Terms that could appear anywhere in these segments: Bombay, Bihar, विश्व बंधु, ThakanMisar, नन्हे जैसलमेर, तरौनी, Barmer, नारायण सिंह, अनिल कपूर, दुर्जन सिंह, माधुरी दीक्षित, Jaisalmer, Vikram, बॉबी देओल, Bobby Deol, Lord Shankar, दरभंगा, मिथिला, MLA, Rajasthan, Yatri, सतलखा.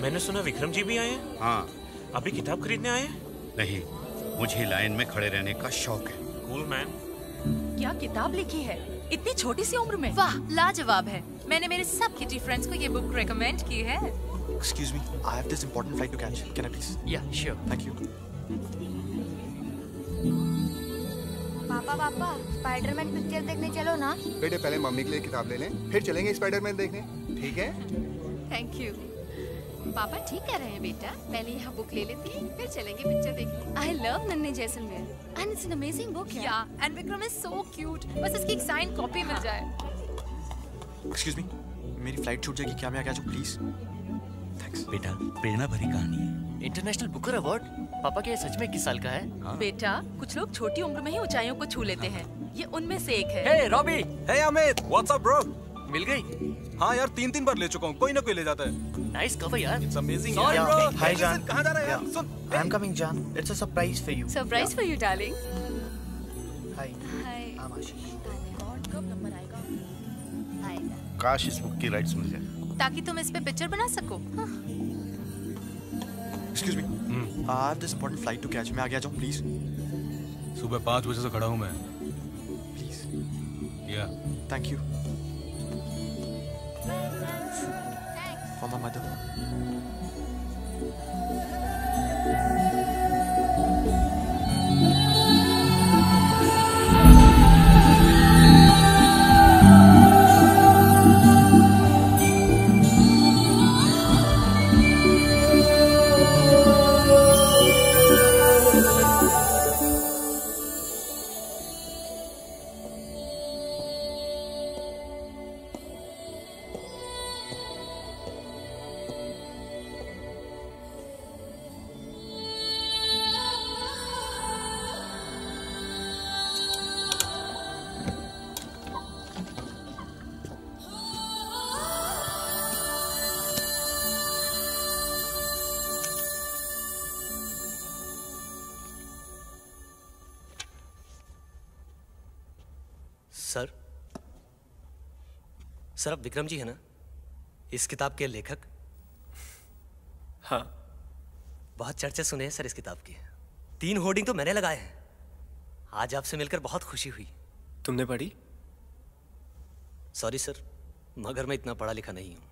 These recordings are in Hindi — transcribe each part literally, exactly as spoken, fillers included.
मैंने सुना विक्रम जी भी आए हैं। हाँ, अभी किताब खरीदने आए हैं? नहीं, मुझे लाइन में खड़े रहने का शौक है। कूल मैन, क्या किताब लिखी है इतनी छोटी सी उम्र में। वाह, लाजवाब है। मैंने मेरे सब किटी फ्रेंड्स को ये बुक रेकमेंड की है। Excuse me, I have this important flight to catch. Can I please? Yeah, sure. Thank you. पापा पापा, स्पाइडरमैन पिक्चर देखने चलो ना। बेटे पहले मम्मी के लिए किताब ले लें, फिर चलेंगे स्पाइडरमैन देखने, ठीक है? Thank you. पापा ठीक कह रहे हैं बेटा, पहले यहाँ बुक ले लेती है फिर चलेंगे पिक्चर देखने। I love नन्हे जैसलमेर and it's an amazing book. या and Vikram is so cute, बस इसकी एक साइन कॉपी मिल जाए। एक्सक्यूज मी, मेरी फ्लाइट छूट जाएगी, क्या मैं आ गया हूं प्लीज? थैंक्स बेटा, प्रेरणा भरी कहानी है। इंटरनेशनल बुकर अवार्ड पापा के सच में किस साल का है? हाँ। बेटा कुछ लोग छोटी उम्र में ही ऊंचाइयों को छू लेते हैं, ये उनमें से एक है। Hey Robbie, hey Amit, what's up bro? मिल गई? हाँ यार, तीन तीन बार ले चुका हूँ, कोई ना कोई ले जाता है। नाइस कवर यार, इट्स अमेजिंग। हाय जान, कहाँ जा रहा है यार? सुन, आई एम कमिंग जान, it's a surprise for you. Surprise for you darling. Hi hi, I am Ashish. कॉर्ड कब नंबर आएगा? आएगा। काश इस बुक की राइट्स मिल जाए ताकि तुम इस पे पिक्चर बना सको। Excuse me, I have this important flight to catch, मैं आ गया जाऊं प्लीज? सुबह पाँच बजे से खड़ा हूं मैं, प्लीज। या thank you. For my mother. Sir, sir आप विक्रम जी है ना, इस किताब के लेखक? हाँ, बहुत चर्चा सुने हैं सर इस किताब की। तीन होर्डिंग तो मैंने लगाए हैं। आज आपसे मिलकर बहुत खुशी हुई। तुमने पढ़ी? सॉरी सर, मगर मैं इतना पढ़ा लिखा नहीं हूँ।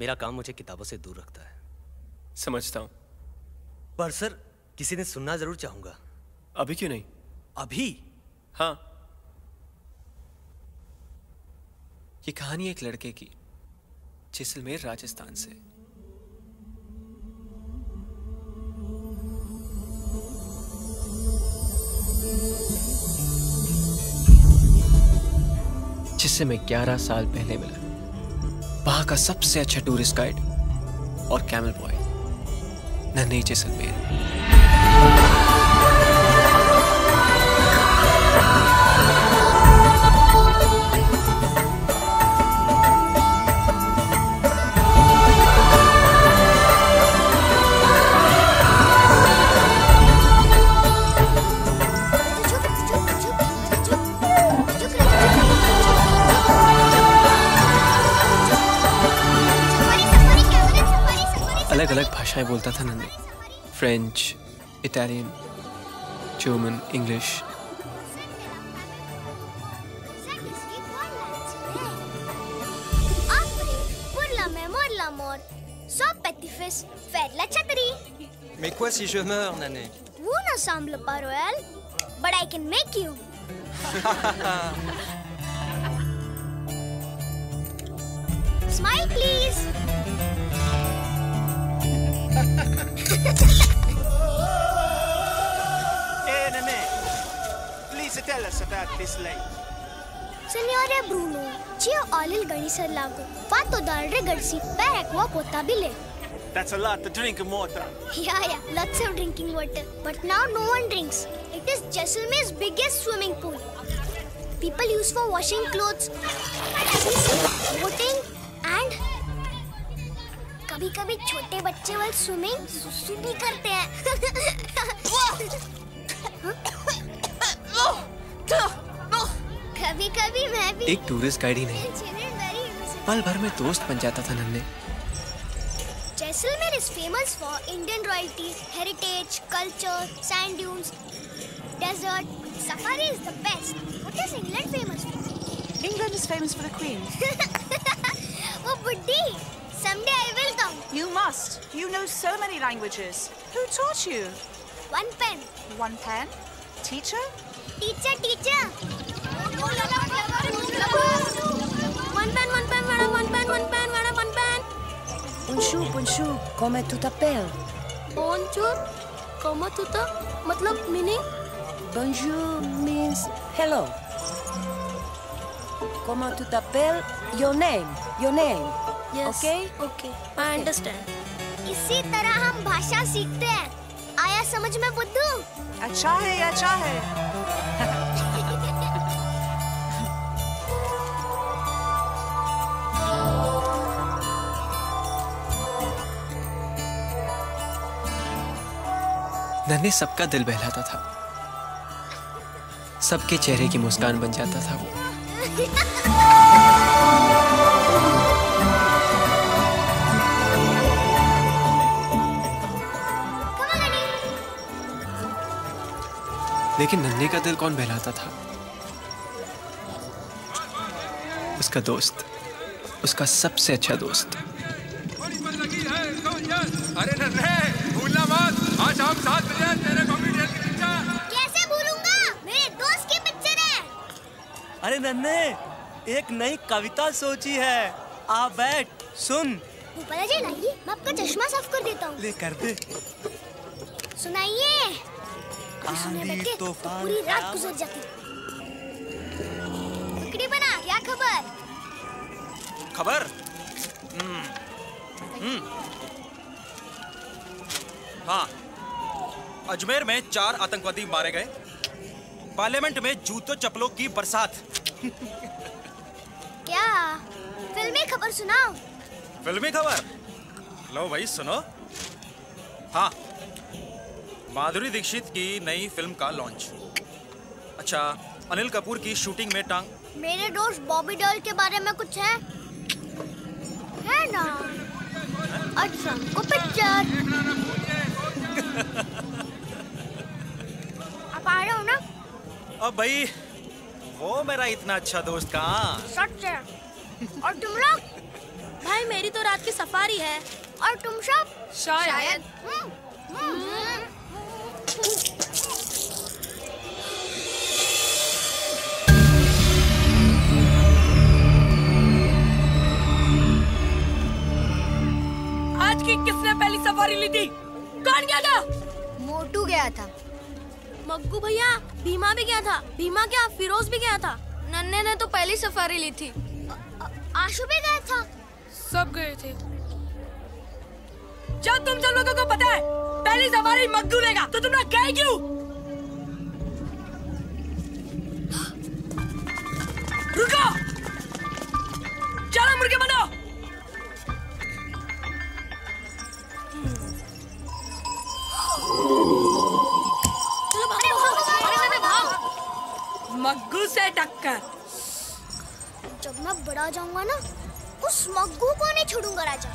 मेरा काम मुझे किताबों से दूर रखता है। समझता हूँ, पर सर किसी ने सुनना जरूर चाहूँगा। अभी क्यों नहीं? अभी? हाँ, ये कहानी एक लड़के की, जैसलमेर राजस्थान से। जिससे मैं ग्यारह साल पहले मिला, वहां का सबसे अच्छा टूरिस्ट गाइड और कैमल बॉय नन्हे जैसलमेर। अलग भाषाएं बोलता था Nanhe, French, Italian, German, English. Mais quoi si je meurs, Nané? Vous ne semblez pas royal, but I can make you. Smile, please. Hey, Nene, please tell us about this lake. Signore Bruno, Chio Alil Ganisar Lago, Fato Dalre Garsi, Barakwa Kotabile. That's a lot to drink of water. Yeah, yeah, lots of drinking water. But now no one drinks. It is Jaisalmer's biggest swimming pool. People use for washing clothes, boating, and कभी कभी छोटे बच्चे वाल स्विमिंग भी करते हैं। कभी कभी मैं भी। एक टूरिस्ट गाइड ही नहीं, पल भर में दोस्त बन जाता था नन्हे। Jaisalmer is famous for Indian royalty, heritage, culture, sand dunes, desert. Safari is the best. What is England famous for? England is famous for the Queen. Oh, buddy! Someday I will come. You must. You know so many languages. Who taught you? One pen. One pen? Teacher? Teacher, teacher. One pen, one pen, madam, one pen, one pen, madam, one pen. Bonjour, bonjour. Comment tu t'appelles? Bonjour. Comment tu t'appelles? मतलब meaning? Bonjour means hello. Comment tu t'appelles? Your name. Your name. Yes. Okay? Okay. I understand. इसी तरह हम भाषा सीखते हैं. आया समझ में बुद्धू? अच्छा है, अच्छा है. नन्हे सबका दिल बहलाता था, सबके चेहरे की मुस्कान बन जाता था वो। लेकिन नन्हे का दिल कौन बहलाता था? उसका दोस्त, उसका सबसे अच्छा दोस्त। अरे नन्हे भूलना मत, आज हम साथ बजे तेरे बॉम्बे डेल की पिक्चर। कैसे भूलूंगा? मेरे दोस्त की पिक्चर है। अरे नन्हे, एक नई कविता सोची है, आ बैठ सुन। ऊपर जी लाइए, मैं आपका चश्मा साफ कर देता हूँ। ले कर दे। सुनाइए। आंधी तूफान पूरी रात गुजर जाती। लकड़ी बना, क्या खबर? खबर? हम्म हम्म हाँ, अजमेर में चार आतंकवादी मारे गए, पार्लियामेंट में जूतों चप्पलों की बरसात। क्या फिल्मी खबर सुनाओ? फिल्मी खबर? लो भाई सुनो। हाँ, माधुरी दीक्षित की नई फिल्म का लॉन्च। अच्छा, अनिल कपूर की शूटिंग में टांग। मेरे दोस्त बॉबी डॉल के बारे में कुछ है? है ना? अच्छा, को पिक्चर। अब आ रहे हो ना? अब भाई वो मेरा इतना अच्छा दोस्त कहाँ? सच है। और तुम लोग? भाई मेरी तो रात की सफारी है। और तुम सब? शायद। आज की किसने पहली सफारी ली थी? कौन गया था? मोटू गया था, मग्गू भैया, भीमा भी गया था, भीमा क्या फिरोज भी गया था। नन्हे ने तो पहली सफारी ली थी। आशु भी गया था। सब गए थे। जब तुम सब लोगों को पता है पहली सफारी मग्गू लेगा तो तुम लोग गए क्यों? रुको, चलो मुर्गे बनाओ। मग्गू से टक्कर। जब मैं बड़ा जाऊंगा ना, उस मग्गू को नहीं छोड़ूंगा राजा।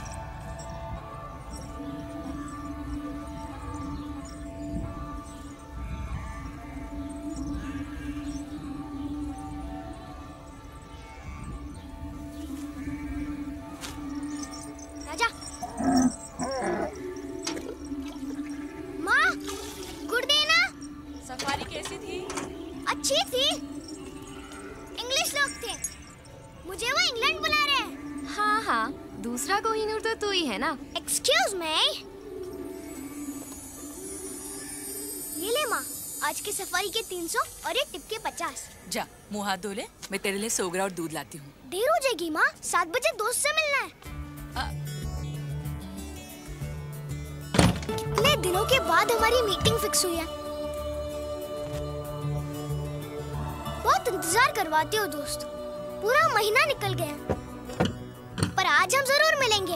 राजा, माँ गुड डे ना। सफारी कैसी थी? अच्छी थी। इंग्लिश लोग थे, मुझे वो इंग्लैंड बुला रहे हैं। हाँ हाँ, दूसरा कोहिनूर तो तू ही है ना। Excuse me. ये ले माँ, आज की सफारी के तीन सौ और ये टिप के पचास। जा मुँह हाथ धो ले, मैं तेरे लिए सोगरा और दूध लाती हूँ। देर हो जाएगी माँ, सात बजे दोस्त से मिलना है। आ... कितने दिनों के बाद हमारी मीटिंग फिक्स हुई है। बहुत इंतजार करवाते हो दोस्त, पूरा महीना निकल गया, पर आज हम जरूर मिलेंगे।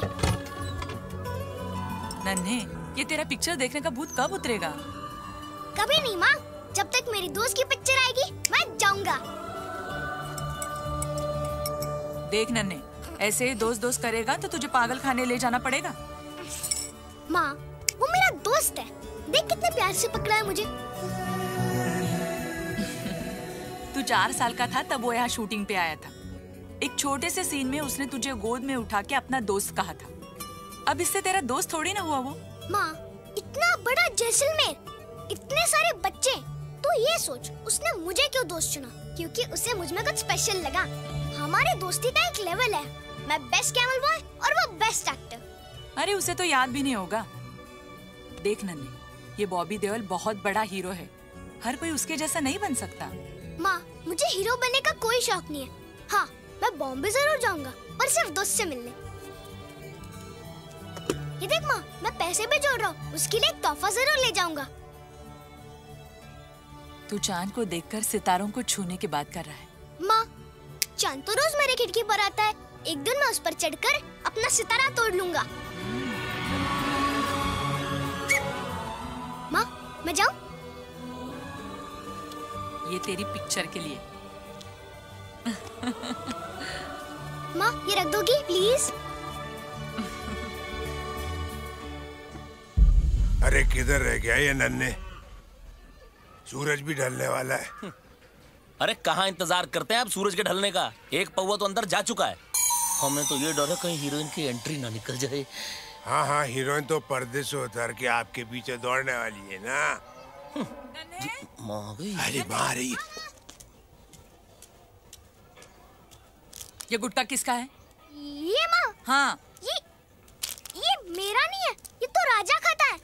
नन्हे, ये तेरा पिक्चर देखने का भूत कब उतरेगा? कभी नहीं माँ, जब तक मेरी दोस्त की पिक्चर आएगी मैं जाऊंगा। देख नन्हे, ऐसे दोस्त दोस्त करेगा तो तुझे पागल खाने ले जाना पड़ेगा। माँ, वो मेरा दोस्त है, देख कितने प्यार से पकड़ा है मुझे। तू चार साल का था तब वो यहाँ शूटिंग पे आया था। एक छोटे से सीन में उसने तुझे गोद में उठा के अपना दोस्त कहा था। अब इससे तेरा दोस्त थोड़ी ना हुआ वो। माँ, इतना बड़ा जैसलमेर, इतने सारे बच्चे, तो ये सोच उसने मुझे क्यों दोस्त चुना? क्योंकि उसे मुझ में कुछ स्पेशल लगा। हमारे दोस्ती का एक लेवल है, मैं बेस्ट कैमल बॉय और वो बेस्ट एक्टर। अरे उसे तो याद भी नहीं होगा। देख नन्ही, ये बॉबी देओल बहुत बड़ा हीरो है, हर कोई उसके जैसा नहीं बन सकता। माँ, मुझे हीरो बनने का कोई शौक नहीं है। हाँ, मैं बॉम्बे जरूर जाऊँगा पर सिर्फ दोस्त से मिलने। ये देख माँ, मैं पैसे भी जोड़ रहा हूँ, उसके लिए एक तोहफा जरूर ले जाऊँगा। तू चांद को देखकर सितारों को छूने की बात कर रहा है। माँ, चांद तो रोज मेरे खिड़की पर आता है, एक दिन मैं उस पर चढ़कर अपना सितारा तोड़ लूंगा। माँ, मैं जाऊं? ये तेरी पिक्चर के लिए। माँ, ये रख दोगी प्लीज? अरे किधर रह गया ये नन्हे? सूरज भी ढलने वाला है। अरे कहाँ इंतजार करते हैं आप सूरज के ढलने का? एक पौवा तो अंदर जा चुका है। हमें तो ये डर है कहीं हीरोइन की एंट्री ना निकल जाए। हाँ हाँ, हीरोइन तो पर्दे से उतर के आपके पीछे दौड़ने वाली है ना। माँ गई। अरे माँ रही। ये गुटका किसका है? ये माँ। हाँ। ये ये मेरा नहीं है, ये तो राजा खाता है।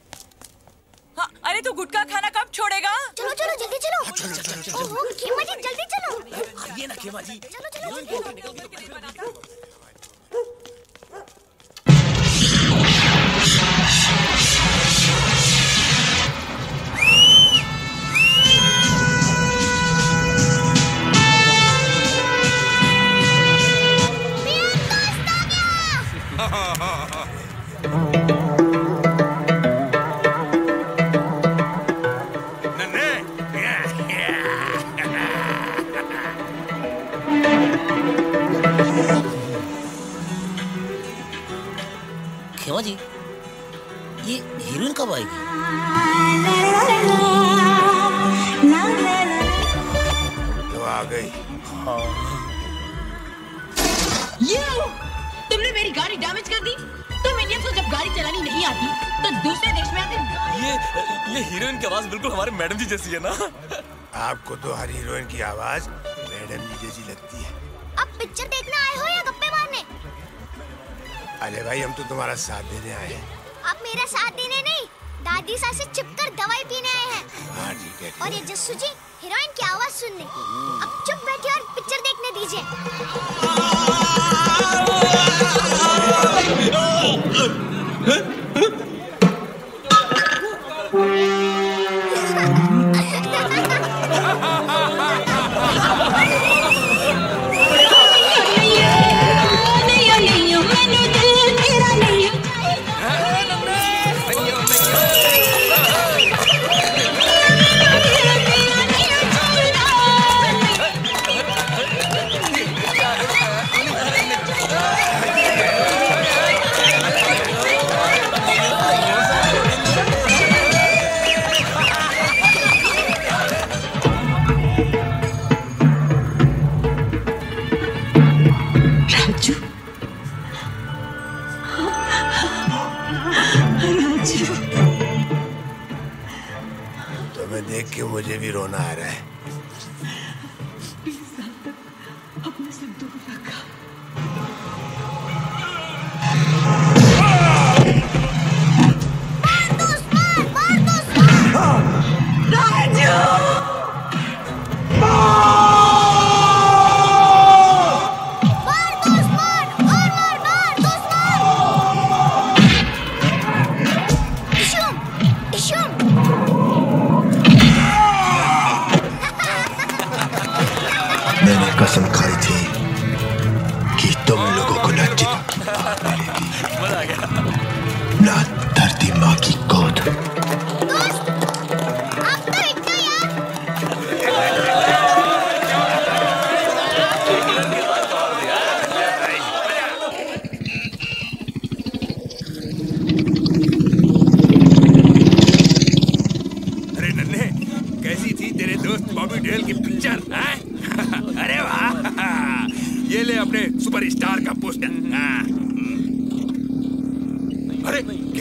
हाँ, अरे तू गुटखा खाना कब छोड़ेगा? चलो चलो जल्दी चलो। हाँ, चलो चलो चलो। ओह खेमा जी जल्दी चलो। हाँ, ये ना खेमा जी। चलो चलो चलो। जी, ये हीरोइन कब आएगी? तो आ गई। हाँ। ये तुमने मेरी गाड़ी डैमेज कर दी। तुम इंडियंस को जब गाड़ी चलानी नहीं आती तो दूसरे देश में आते। ये ये हीरोइन की आवाज बिल्कुल हमारे मैडम जी जैसी है ना। आपको तो हर हीरोइन की आवाज मैडम जी जैसी लगती है। अब पिक्चर देखना आए हो या गप्पे मारने? अरे भाई, हम तो तुम्हारा साथ देने आए हैं। आप मेरा साथ देने नहीं, दादी सास से चिपकर दवाई पीने आए हैं। हाँ ठीक है। और ये जस्सू जी हीरोइन की आवाज सुनने। अब चुप बैठिए और पिक्चर देखने दीजिए। मुझे भी रोना आ रहा है। अपने से दूर रखा। कसम खाई थी कि तुम लोगों को ना जित मिलेगी ना धरती माँ की गोद। दोस्त, आप तो इतना यार।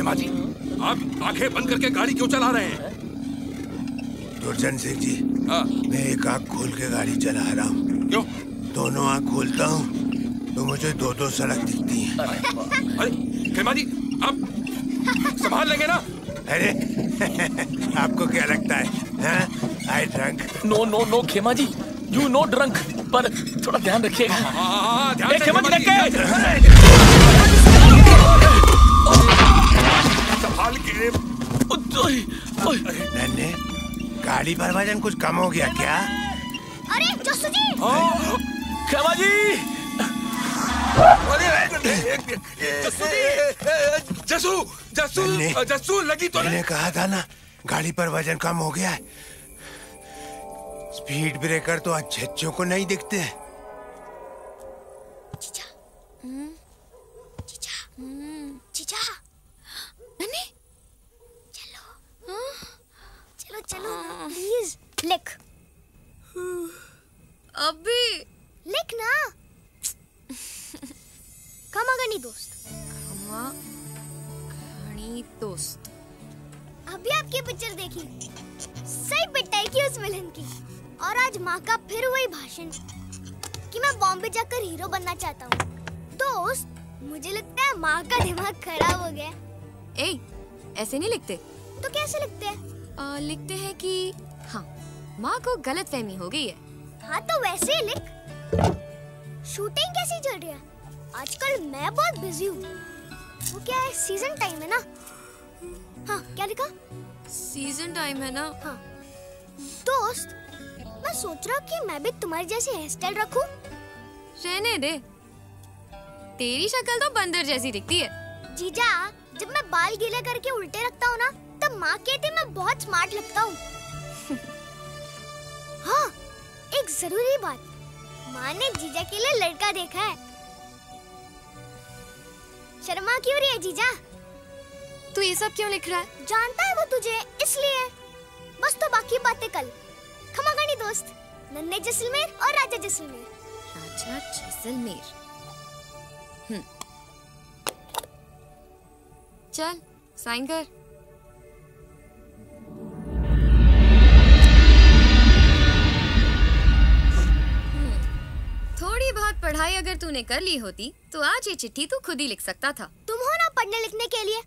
भीमा जी, आप आंखें बंद करके गाड़ी क्यों चला रहे हैं? दुर्जन सिंह जी, हाँ। मैं एक आंख खोल के गाड़ी चला रहा हूँ। क्यों? दोनों आंख खोलता हूँ तो मुझे दो दो सड़क दिखती है। अरे खेमा जी, आप संभाल लेंगे ना? अरे आपको क्या लगता है? I drunk? No no no Khema ji, you know drunk, पर थोड़ा ध्यान रखिएगा। संभाल के। नन्हे, गाड़ी पर वजन कुछ कम हो गया क्या? अरे जस्सू जी, खेमा जी, जसू, जसू, जसू लगी तो नहीं? मैंने कहा था ना, गाड़ी पर वजन कम हो गया है। स्पीड ब्रेकर तो अच्छे अच्छों को नहीं दिखते। चीचा, चीचा, चीचा, नन्हे, चलो, चलो चलो, प्लीज लिख। अभी लिख ना। कमा गणी दोस्त, कमा गणी दोस्त। अभी आपकी पिक्चर देखी, सही पिटाई की उस विलन की। और आज माँ का फिर वही भाषण कि मैं बॉम्बे जाकर हीरो बनना चाहता हूँ। दोस्त, मुझे लगता है माँ का दिमाग खराब हो गया। ए, ऐसे नहीं लिखते। तो कैसे लिखते हैं? आ, लिखते हैं कि हाँ, माँ को गलतफहमी हो गई है। हाँ तो वैसे ही लिख। शूटिंग कैसी चल रही है? आजकल मैं बहुत बिजी हूँ। वो क्या है, सीजन टाइम है ना? हाँ, क्या लिखा? सीजन टाइम है ना? हाँ। दोस्त, मैं सोच रहा हूँ कि मैं भी तुम्हारे जैसे हेयर स्टाइल रखूं। रहने दे, तेरी शक्ल तो बंदर जैसी दिखती है। जीजा, जब मैं बाल गीले करके उल्टे रखता हूँ ना, तब माँ कहती मैं बहुत स्मार्ट लगता हूँ। हाँ, एक जरूरी बात, माँ ने जीजा के लिए लड़का देखा है। शर्मा क्यों रही है जीजा? तू ये सब क्यों लिख रहा है? जानता है वो तुझे, इसलिए। बस तो बाकी बातें कल। खमा गणी दोस्त, नन्हे जैसलमेर और राजा जैसलमेर। राजा जैसलमेर। हम्म। चल साइन कर। थोड़ी बहुत पढ़ाई अगर तूने कर ली होती तो आज ये चिट्ठी तू खुद ही लिख सकता था। तुम हो ना पढ़ने लिखने के लिए।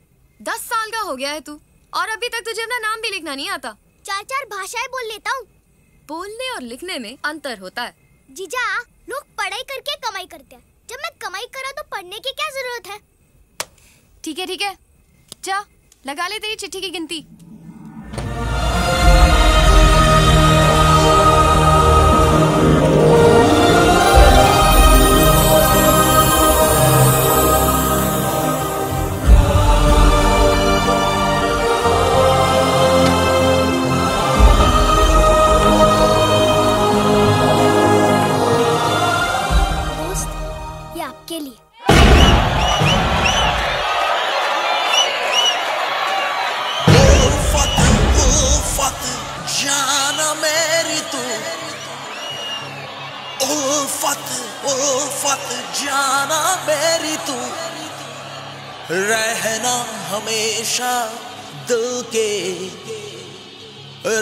दस साल का हो गया है तू, और अभी तक तुझे अपना नाम भी लिखना नहीं आता। चार चार भाषाएं बोल लेता हूँ। बोलने और लिखने में अंतर होता है। जीजा, लोग पढ़ाई करके कमाई करते हैं। जब मैं कमाई करा तो पढ़ने की क्या जरूरत है? ठीक है ठीक है, जा लगा ले तेरी चिट्ठी की गिनती। जाना मेरी तू, रहना हमेशा दिल के,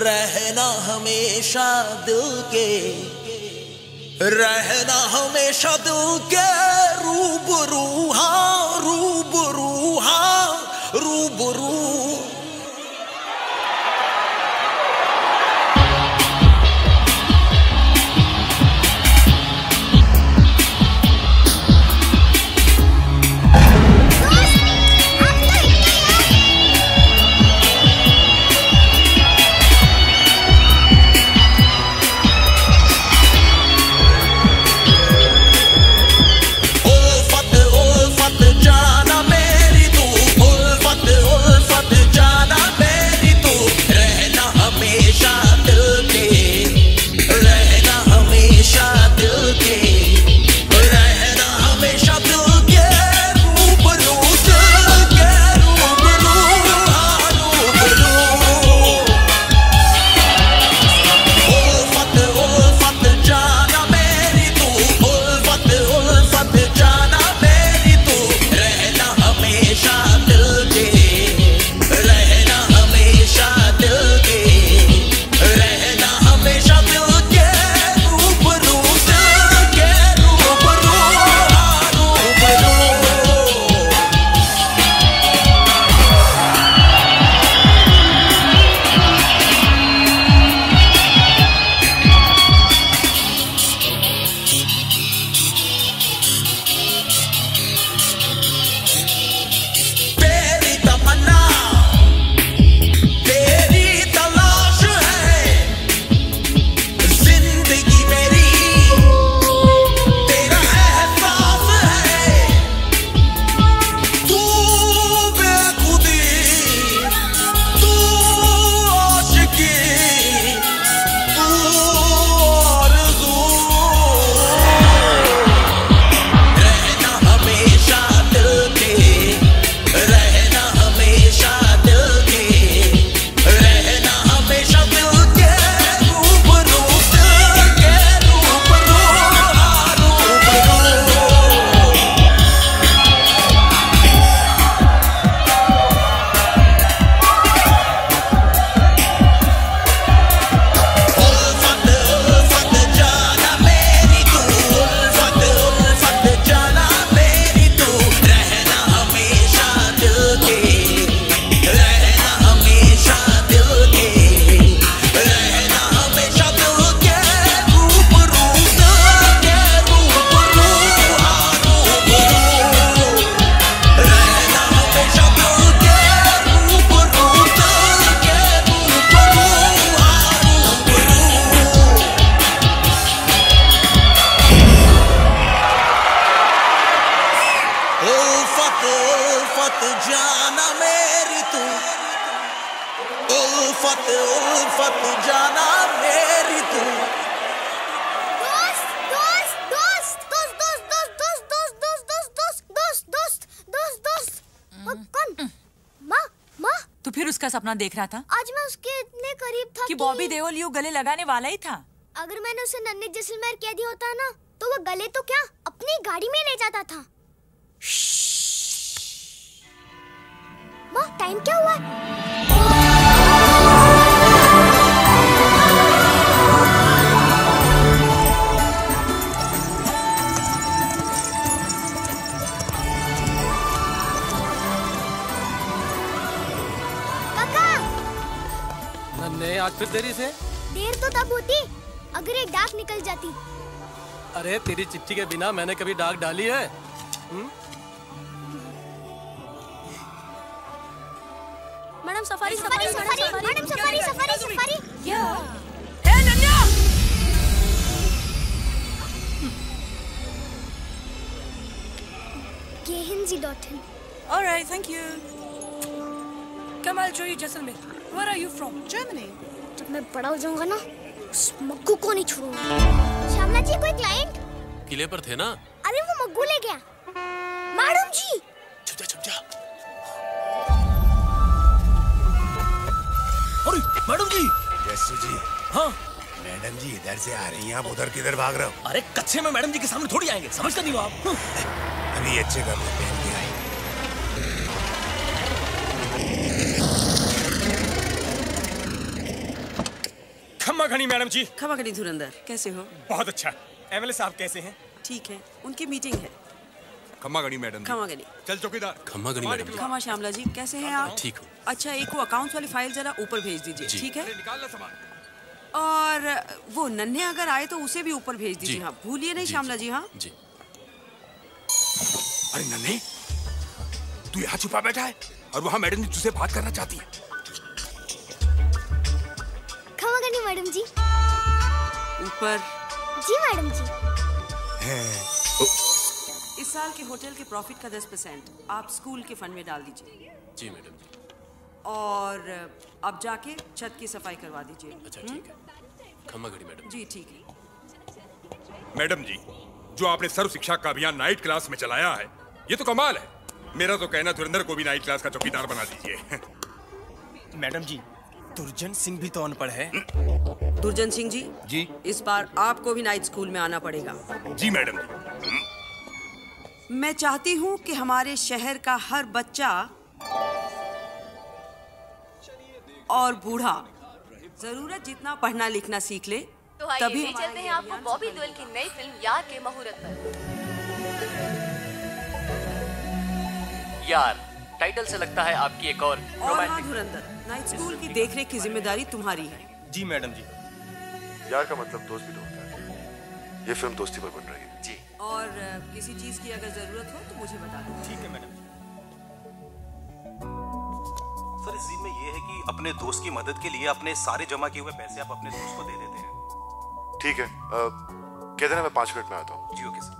रहना हमेशा दिल के, रहना हमेशा दिल के। रूबरू हाँ, रूबरू हाँ, रूबरू। उल्फत उल्फत जाना मेरी तू तो फिर उसका सपना देख रहा था। आज मैं उसके इतने करीब था कि बॉबी देओल यूं गले लगाने वाला ही था। अगर मैंने उसे नन्हे जैसलमेर कह दिया होता ना तो वो गले तो क्या अपनी गाड़ी में ले जाता था। माँ टाइम क्या हुआ? नन्हे आज फिर देरी से? देर तो तब होती अगर एक डाक निकल जाती। अरे तेरी चिट्ठी के बिना मैंने कभी डाक डाली है? हुँ? Madam safari safari safari madam safari safari safari क्या? हे नन्या! गेहिंजी डॉटन। All right, thank you. कमाल जोई Jaisalmer. Where are you from? Germany. जब मैं बड़ा हो जाऊंगा ना, उस मग्गू को नहीं छोड़ूंगा। श्यामला जी कोई क्लाइंट? किले पर थे ना? अरे वो मग्गू ले गया। मैडम जी। चुप जा चुप जा। अरे मैडम जी जैसू जी। हाँ मैडम जी इधर से आ रही हैं, आप उधर किधर भाग रहे हो? अरे कच्चे में मैडम जी के सामने थोड़ी आएंगे, समझता नहीं हो आप। अभी अच्छे काम पहन के आएंगे। खम्मा खड़ी मैडम जी। खम्मा खड़ी धुरंधर, कैसे हो? बहुत अच्छा। एमएलए साहब कैसे हैं? ठीक है, उनकी मीटिंग है। खम्मा गणी मैडम। खम्मा गणी। चल चौकीदार। खम्मा गणी मैडम। खम्मा श्यामला जी कैसे हैं आप? ठीक हूँ। अच्छा एक वो अकाउंट्स वाली फाइल जरा ऊपर भेज दीजिए। ठीक है। निकालना सामान। और वो नन्हे अगर आए तो उसे भी ऊपर भेज दीजिए। हाँ भूलिए नहीं श्यामला जी। हाँ जी। अरे नन्हे तू यहाँ छुपा बैठा है और वहाँ मैडम जी तुझसे बात करना चाहती है। खम्मा गणी मैडम जी। ऊपर। जी मैडम जी। इस साल के होटल के प्रॉफिट का दस परसेंट आप स्कूल के फंड में डाल दीजिए। जी मैडम जी। और अब जाके छत की सफाई करवा दीजिए। अच्छा ठीक है। खम्मा घड़ी मैडम जी। ठीक है मैडम जी, जो आपने सर्व शिक्षा का अभियान नाइट क्लास में चलाया है ये तो कमाल है। मेरा तो कहना धुरंधर को भी नाइट क्लास का चौकीदार बना दीजिए। मैडम जी दुर्जन सिंह भी तो अनपढ़ है। दुर्जन सिंह जी जी इस बार आपको भी नाइट स्कूल में आना पड़ेगा। जी मैडम जी। मैं चाहती हूँ कि हमारे शहर का हर बच्चा और बूढ़ा जरूरत जितना पढ़ना लिखना सीख ले। तो तभी चलते हैं आपको बॉबी देओल की नई फिल्म यार के मुहूर्त पर। यार टाइटल से लगता है आपकी एक और धुरंधर नाइट स्कूल की देखरेख की जिम्मेदारी तुम्हारी है। जी मैडम जी। यार का मतलब दोस्त भी तो होता है। ये फिल्म दोस्ती पर बन रही है। और किसी चीज की अगर जरूरत हो तो मुझे बता दो। ठीक है मैडम। सर इस जिम में ये है कि अपने दोस्त की मदद के लिए अपने सारे जमा किए हुए पैसे आप अपने दोस्त को दे देते हैं। ठीक है कह देना मैं पाँच मिनट में आता हूँ। जी ओके सर।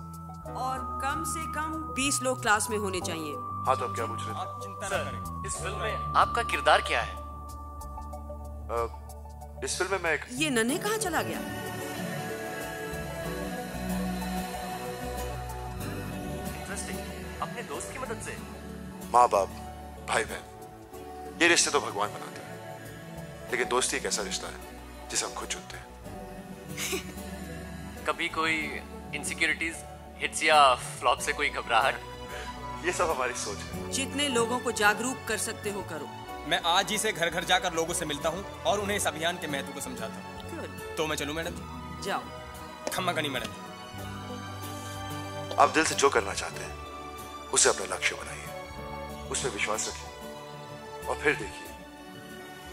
और कम से कम बीस लोग क्लास में होने चाहिए। हाँ तो आप क्या पूछ रहे थे? आप चिंता ना करें। इस फिल्म में आपका किरदार क्या है? आ, इस फिल्म में मैं एक... ये नन्हे कहाँ चला गया? अपने दोस्त की मदद से माँ बाप भाई बहन ये रिश्ते तो भगवान बनाता है, लेकिन दोस्ती एक ऐसा रिश्ता है जिसे हम खुद चुनते हैं। कभी कोई इनसिक्योरिटीज, हिट्स या फ्लॉप से कोई घबराहट, ये सब हमारी सोच है। जितने लोगों को जागरूक कर सकते हो करो। मैं आज ही से घर घर जाकर लोगों से मिलता हूँ और उन्हें इस अभियान के महत्व को समझाता हूँ। तो मैं चलूँ मैडम? जाओ। खम्मा गणी मैडम। आप दिल से जो करना चाहते हैं उसे अपना लक्ष्य बनाइए, उस पर विश्वास रखिए और फिर देखिए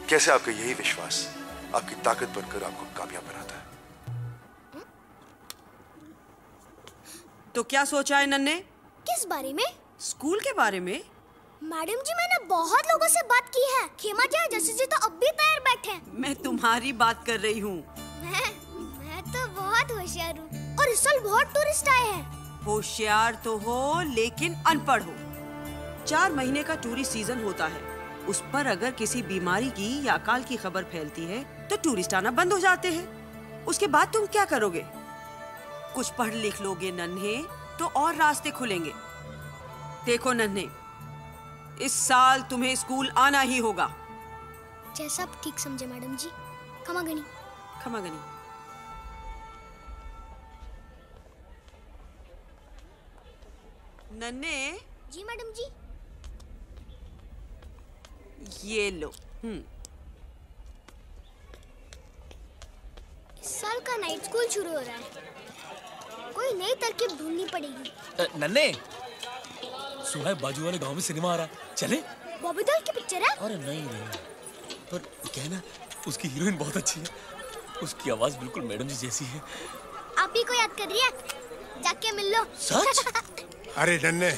कैसे आपका यही विश्वास आपकी ताकत बनकर आपको कामयाब बनाता है। तो क्या सोचा है नन्हे? किस बारे में? स्कूल के बारे में। मैडम जी मैंने बहुत लोगों से बात की है। खेमा जी जैसे जी तो अब भी तैयार बैठे हैं। मैं तुम्हारी बात कर रही हूँ। मैं, मैं तो बहुत होशियार हूँ और इस साल बहुत टूरिस्ट आए हैं। होशियार तो हो लेकिन अनपढ़ हो। चार महीने का टूरिस्ट सीजन होता है, उस पर अगर किसी बीमारी की या अकाल की खबर फैलती है तो टूरिस्ट आना बंद हो जाते हैं। उसके बाद तुम क्या करोगे? कुछ पढ़ लिख लोगे नन्हे तो और रास्ते खुलेंगे। देखो नन्हे, इस साल तुम्हें स्कूल आना ही होगा। जैसा आप ठीक समझे मैडम जी। खमा गनी। खमा गनी। नन्हे। जी मैडम जी। ये लो। हम्म। इस साल का नाइट स्कूल शुरू हो रहा है। कोई नई तरकीब ढूंढनी पड़ेगी। नन्हे, सुना है बाजू वाले गांव में सिनेमा आ रहा है, चले? बॉबी देओल की पिक्चर है? अरे नहीं नहीं, पर क्या है ना, उसकी हीरोइन बहुत अच्छी है, उसकी आवाज बिल्कुल मैडम जी जैसी है। आप ही को याद कर रही है, जाके मिल लो। सच? अरे नन्हे,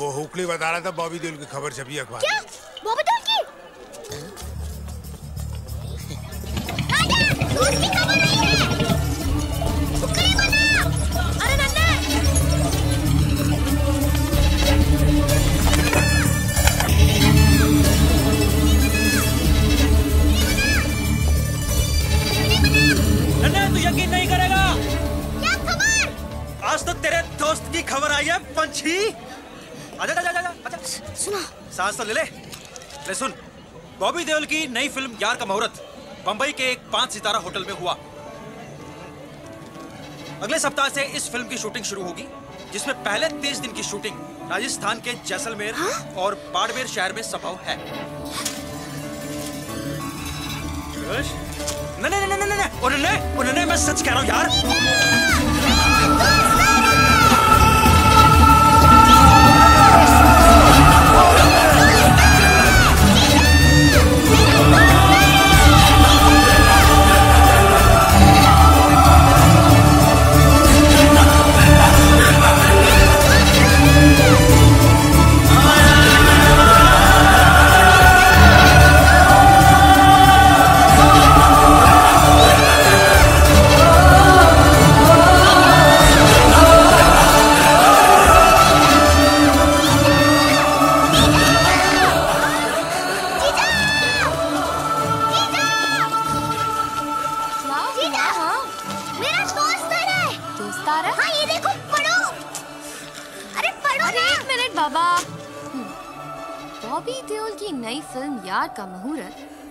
वो हुकली बता रहा था बॉबी देओल की खबर छपी अखबार। क्या? बॉबी देओल की? राजा, दूसरी खबर नहीं है। हुकली बनाओ। अरे नन्हे, तू यकीन नहीं करेगा। क्या खबर? आज तो तेरे दोस्त की खबर आई है, पंछी। आजा आजा आजा आजा। सुना? सांस तो ले ले। ले सुन, बॉबी देओल की नई फिल्म यार का मुहूर्त बंबई के एक पांच सितारा होटल में हुआ। अगले सप्ताह से इस फिल्म की शूटिंग शुरू होगी, जिसमें पहले तीस दिन की शूटिंग राजस्थान के जैसलमेर हा? और बाड़मेर शहर में संभव है। नहीं नहीं नहीं नहीं, उन्होंने उन्होंने मैं सच कह रहा हूँ यार।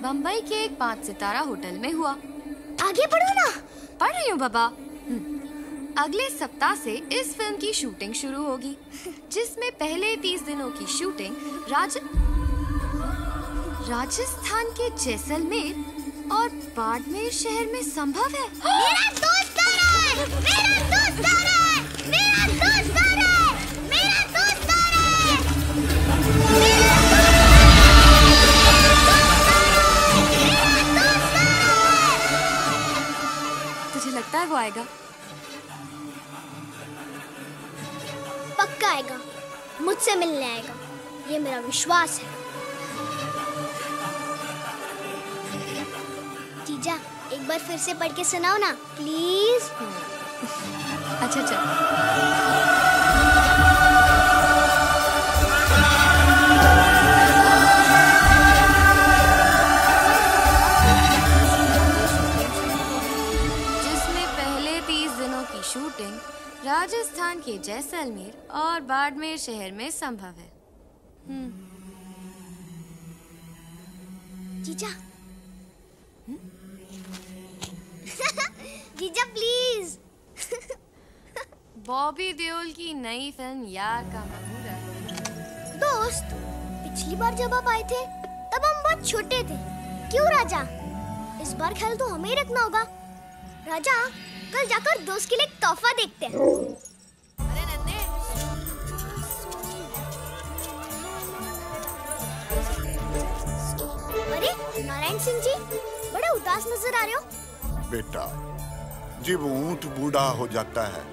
बंबई के एक पांच सितारा होटल में हुआ। आगे पढ़ो ना। पढ़ रही हूँ बाबा। अगले सप्ताह से इस फिल्म की शूटिंग शुरू होगी, जिसमें पहले तीस दिनों की शूटिंग राज राजस्थान के जैसलमेर और बाड़मेर शहर में संभव है। मेरा दोस्त आ रहा है, मेरा दोस्त आ रहा है, मेरा दोस्त आ रहा है, मेरा दोस्त आ रहा है। लगता है वो आएगा, पक्का आएगा, मुझसे मिलने आएगा, ये मेरा विश्वास है। जीजा, एक बार फिर से पढ़ के सुनाओ ना प्लीज। अच्छा अच्छा। राजस्थान के जैसलमेर और बाड़मेर शहर में संभव है। जीजा, जीजा प्लीज। बॉबी देओल की नई फिल्म यार का मुहूर्त। दोस्त, पिछली बार जब आप आए थे तब हम बहुत छोटे थे। क्यों राजा, इस बार ख्याल तो हमें ही रखना होगा। राजा, कल जाकर दोस्त के लिए तोहफा देखते हैं। अरे नन्हे, अरे नारायण सिंह जी, बड़े उदास नजर आ रहे हो। बेटा, जब ऊंट बूढ़ा हो जाता है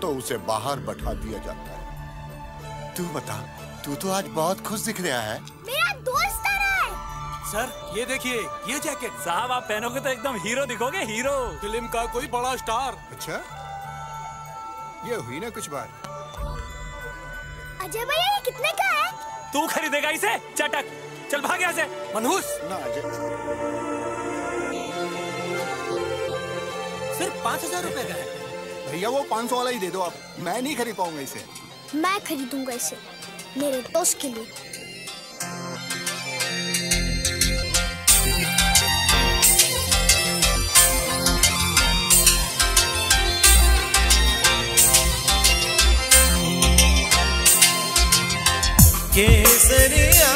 तो उसे बाहर बैठा दिया जाता है। तू बता, तू तो आज बहुत खुश दिख रहा है। मेरा दोस्त आ रहा है। सर ये देखिए, ये जैकेट साहब आप पहनोगे तो एकदम हीरो दिखोगे, हीरो, फिल्म का कोई बड़ा स्टार। अच्छा, ये हुई ना कुछ बार। अजय भैया, ये कितने का है? तू खरीदेगा इसे? चटक। चल भाग यहाँ से मनहूस। ना सिर्फ पाँच हजार रुपए का है भैया, वो पाँच सौ वाला ही दे दो आप। मैं नहीं खरीद पाऊंगा इसे। मैं खरीदूंगा इसे मेरे दोस्त के लिए। केसरिया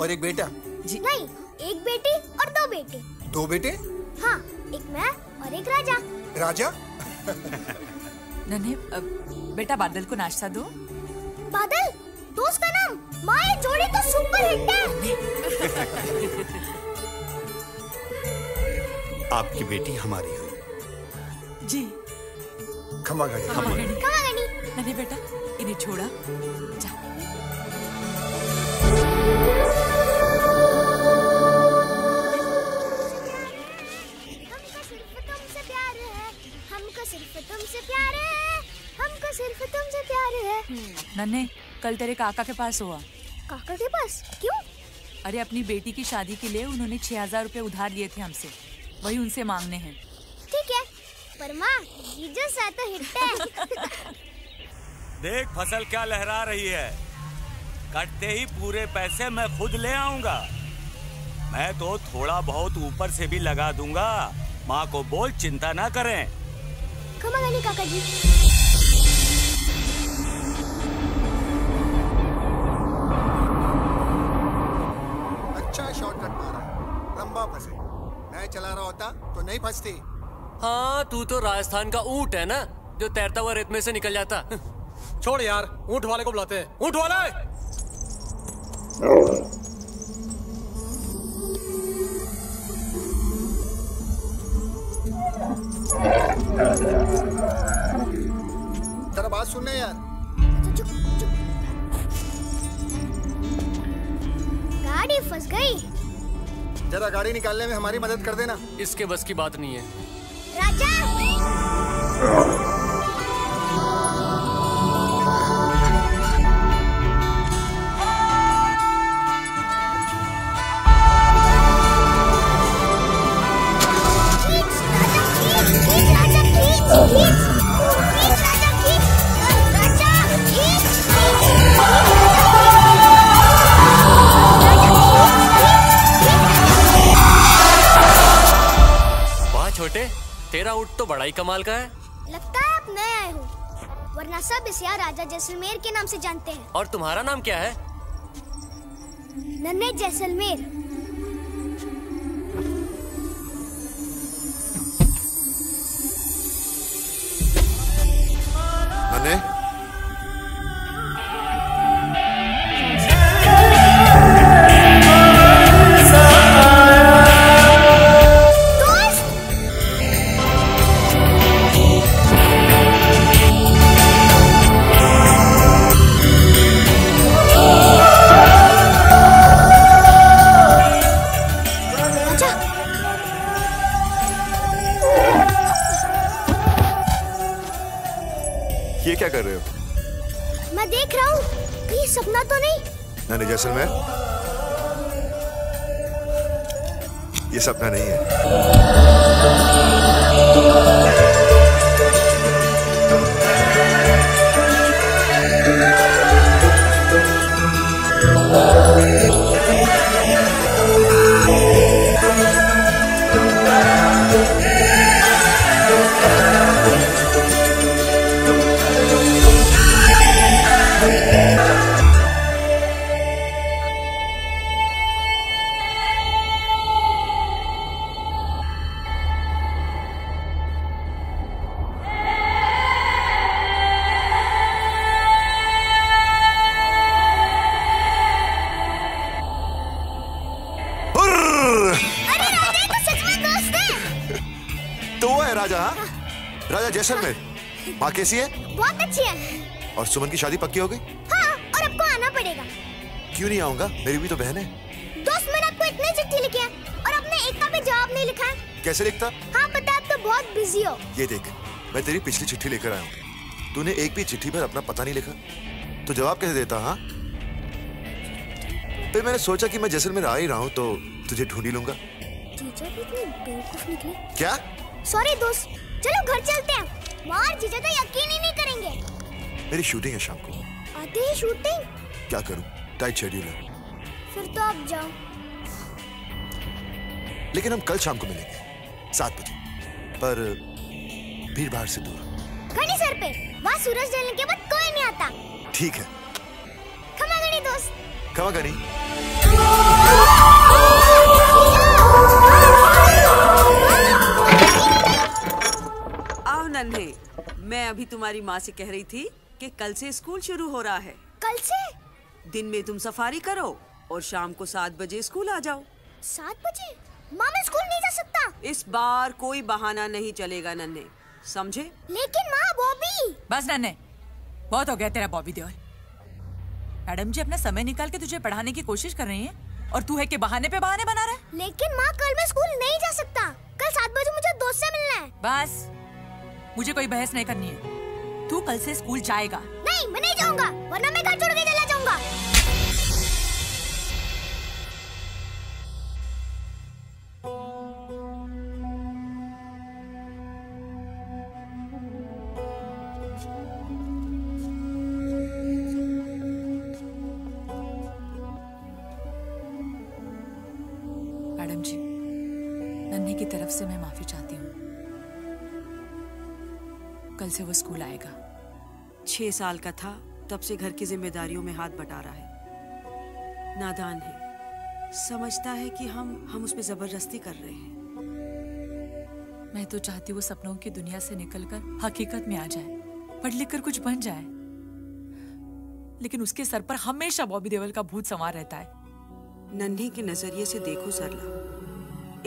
और एक बेटा जी, नहीं एक बेटी और दो बेटे। दो बेटे? हाँ, एक मैं और एक राजा। राजा? नन्हे बेटा बादल को नाश्ता दो। बादल दोस्त का नाम। माँ ये जोड़ी तो सुपर हिट है। आपकी बेटी हमारी हुई जी। खमा गणी, खमा गणी, खमा गणी। नन्हे बेटा इन्हें छोड़ा जा। नन्हे कल तेरे काका के पास हुआ। काका के पास क्यों? अरे अपनी बेटी की शादी के लिए उन्होंने छह हजार रुपए उधार लिए थे हमसे। वही उनसे मांगने हैं। ठीक है पर माँ जीजू सा तो हिट है। देख फसल क्या लहरा रही है, कटते ही पूरे पैसे मैं खुद ले आऊंगा। मैं तो थोड़ा बहुत ऊपर से भी लगा दूंगा, माँ को बोल चिंता ना करें। कमाल है काका जी। अच्छा शॉर्टकट मारा, लंबा फंसे। मैं चला रहा होता तो नहीं फंसती। हाँ तू तो राजस्थान का ऊंट है ना, जो तैरता हुआ रेत में से निकल जाता। छोड़ यार, ऊंट वाले को बुलाते हैं। ऊंट वाला तेरा बात सुनने यार। चुप चुप। गाड़ी फंस गई। जरा गाड़ी निकालने में हमारी मदद कर देना। इसके बस की बात नहीं है। राजा छोटे, तेरा ऊँट तो बड़ा ही कमाल का है। लगता है आप नए आए हो, वरना सब इसे राजा जैसलमेर के नाम से जानते हैं। और तुम्हारा नाम क्या है? नन्हे जैसलमेर। नन्हे क्या कर रहे हो? मैं देख रहा हूँ, कहीं सपना तो नहीं। नहीं जैसलमेर, ये सपना नहीं है। माँ कैसी है? बहुत अच्छी है। और सुमन की शादी पक्की हो गई? हाँ, और आपको आना पड़ेगा। क्यों नहीं आऊंगा, मेरी भी तो बहन है। दोस्त मैंने आपको इतनी चिट्ठी लिखी है और आपने एक का भी जवाब नहीं लिखा है। कैसे लिखता? हाँ पता, आप तो बहुत बिजी हो। ये देख, मैं तेरी पिछली चिट्ठी लेकर आया हूँ, तूने एक भी चिट्ठी पर अपना पता नहीं लिखा, तो जवाब कैसे देता? हाँ फिर मैंने सोचा की मैं जैसलमेर आ ही रहा हूँ तो तुझे ढूंढी लूंगा। क्या सॉरी दोस्त, चलो घर चलते हैं। मार जीजा तो यकीन ही नहीं करेंगे। मेरी शूटिंग है शाम को। आते ही शूटिंग? क्या करूं, टाइट शेड्यूल है। फिर तो आप जाओ। लेकिन हम कल शाम को मिलेंगे सात बजे, पर भीड़ भाड़ से दूर। घड़ी सर पे, वहाँ सूरज ढलने के बाद कोई नहीं आता। ठीक है। खमा घड़ी दोस्त। खमा घड़ी। नन्हे, मैं अभी तुम्हारी माँ से कह रही थी कि कल से स्कूल शुरू हो रहा है। कल से? दिन में तुम सफारी करो और शाम को सात बजे स्कूल आ जाओ। सात बजे? माँ मैं स्कूल नहीं जा सकता। इस बार कोई बहाना नहीं चलेगा नन्हे, समझे? लेकिन माँ बॉबी। बस नन्हे, बहुत हो गया तेरा बॉबी देओल। मैडम जी अपना समय निकाल के तुझे पढ़ाने की कोशिश कर रही है और तू है के बहाने पे बहाने बना रहा है। लेकिन माँ कल मैं स्कूल नहीं जा सकता, कल सात बजे मुझे दोस्त से मिलना है। बस मुझे कोई बहस नहीं करनी है, तू कल से स्कूल जाएगा। नहीं मैं नहीं जाऊंगा, वरना मैं घर छोड़ के चला जाऊंगा। से मैं माफी चाहती हूँ। कल से वो स्कूल आएगा। छह साल का था तब से घर की जिम्मेदारियों में हाथ बटा रहा है। नादान है, समझता है कि हम हम उसमें जबरदस्ती कर रहे हैं। मैं तो चाहती हूँ वो सपनों की दुनिया से निकलकर हकीकत में आ जाए, पढ़ लिख कर कुछ बन जाए, लेकिन उसके सर पर हमेशा बॉबी देओल का भूत सवार रहता है। नन्ही के नजरिए से देखो सरला,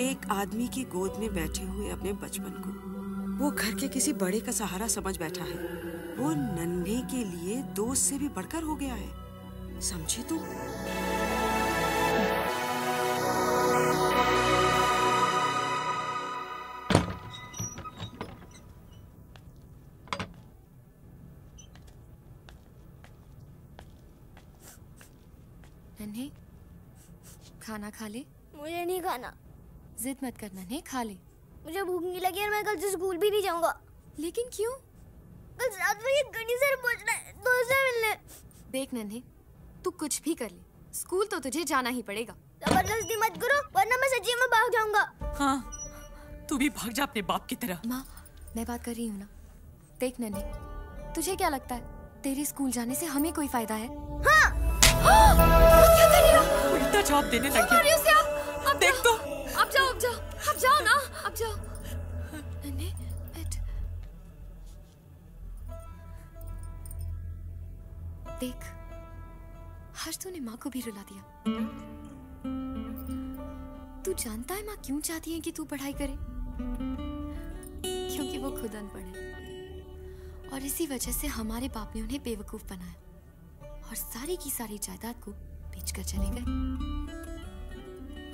एक आदमी की गोद में बैठे हुए अपने बचपन को वो घर के किसी बड़े का सहारा समझ बैठा है। वो नन्ही के लिए दोस्त से भी बढ़कर हो गया है, समझे तुम? खाना खा ले। मुझे नहीं खाना। जिद मत करना, नहीं खा ले। मुझे भूख नहीं लगी और मैं कल से स्कूल भी नहीं जाऊंगा। लेकिन क्यों? कल रात में ये गनी सर पहुंचना है, दोस्त से मिलने। देख नन्हे, तू कुछ भी कर ले, स्कूल तो तुझे जाना ही पड़ेगा। जबरदस्ती मत करो वरना मैं सच्ची में भाग जाऊंगा। हाँ, तू भी भाग जा अपने बाप की तरह। माँ, मैं बात कर रही हूँ ना। देख नन्हे, तुझे क्या लगता है तेरे स्कूल जाने से हमें कोई फायदा है? इतना जवाब देने लगी आप, आप देख तो। अब जाओ, अब जाओ, अब जाओ ना, अब जाओ। नन्हे, बैठ। देख, हर्ष तूने माँ को भी रुला दिया। तू जानता है माँ क्यों चाहती है कि तू पढ़ाई करे? क्योंकि वो खुद अनपढ़ है और इसी वजह से हमारे बाप ने उन्हें बेवकूफ बनाया और सारी की सारी जायदाद को बेचकर चले गए।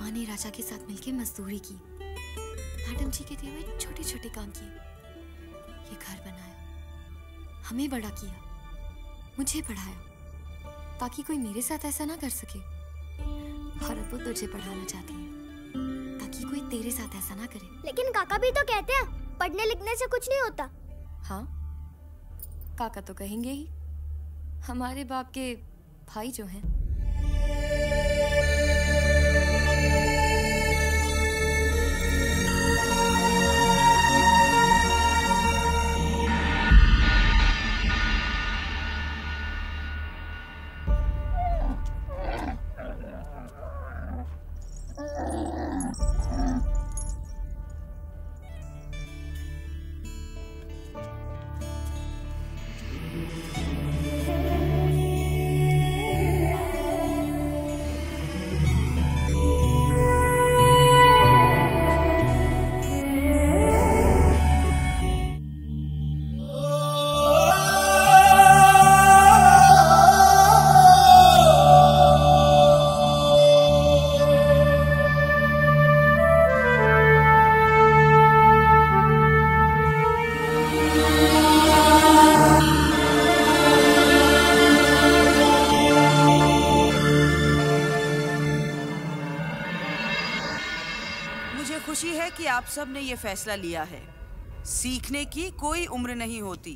माँ ने राजा के साथ मिलकर मजदूरी की, मैडम जी के दिए हुए छोटे छोटे काम किए, ये घर बनाया, हमें बड़ा किया, मुझे पढ़ाया, ताकि कोई मेरे साथ ऐसा ना कर सके। और अब वो तुझे पढ़ाना चाहती है ताकि कोई तेरे साथ ऐसा ना करे। लेकिन काका भी तो कहते हैं पढ़ने लिखने से कुछ नहीं होता। हाँ, काका तो कहेंगे ही, हमारे बाप के भाई जो हैं। आप सब ने ये फैसला लिया है, सीखने की कोई उम्र नहीं होती,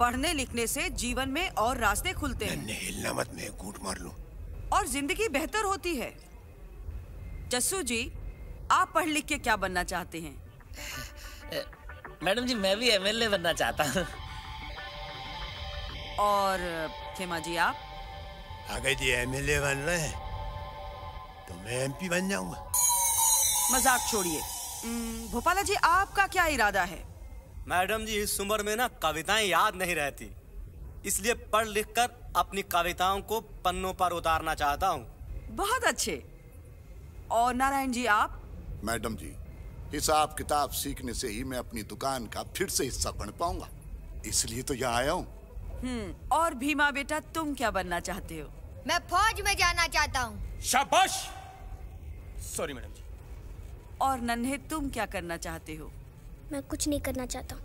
पढ़ने लिखने से जीवन में और रास्ते खुलते हैं। नहीं, हिलना मत, मैं घूंट मार लूं। और जिंदगी बेहतर होती है। जस्सू जी, आप पढ़ लिख के क्या बनना चाहते हैं? मैडम जी, मैं भी एम एल ए बनना चाहता हूँ। और खेमा जी, आप? अगर जी एम एल ए बन रहे हैं तो मैं एम पी बन जाऊंगा। मजाक छोड़िए। भोपाला जी, आपका क्या इरादा है? मैडम जी, इस उम्र में ना कविताएं याद नहीं रहती, इसलिए पढ़ लिखकर अपनी कविताओं को पन्नों पर उतारना चाहता हूँ। बहुत अच्छे। और नारायण जी, आप? मैडम जी, हिसाब किताब सीखने से ही मैं अपनी दुकान का फिर से हिस्सा बन पाऊंगा, इसलिए तो यहाँ आया हूँ। और भीमा बेटा, तुम क्या बनना चाहते हो? मैं फौज में जाना चाहता हूँ। शाबाश। Sorry madam ji. और नन्हे, तुम क्या करना चाहते हो? मैं कुछ नहीं करना चाहता।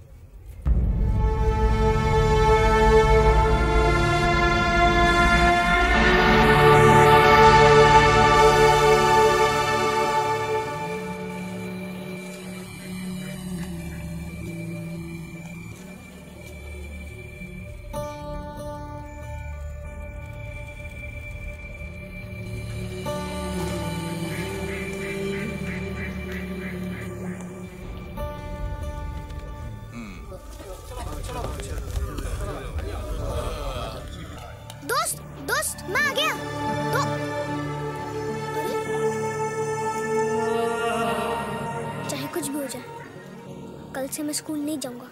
कल से मैं स्कूल नहीं जाऊंगा।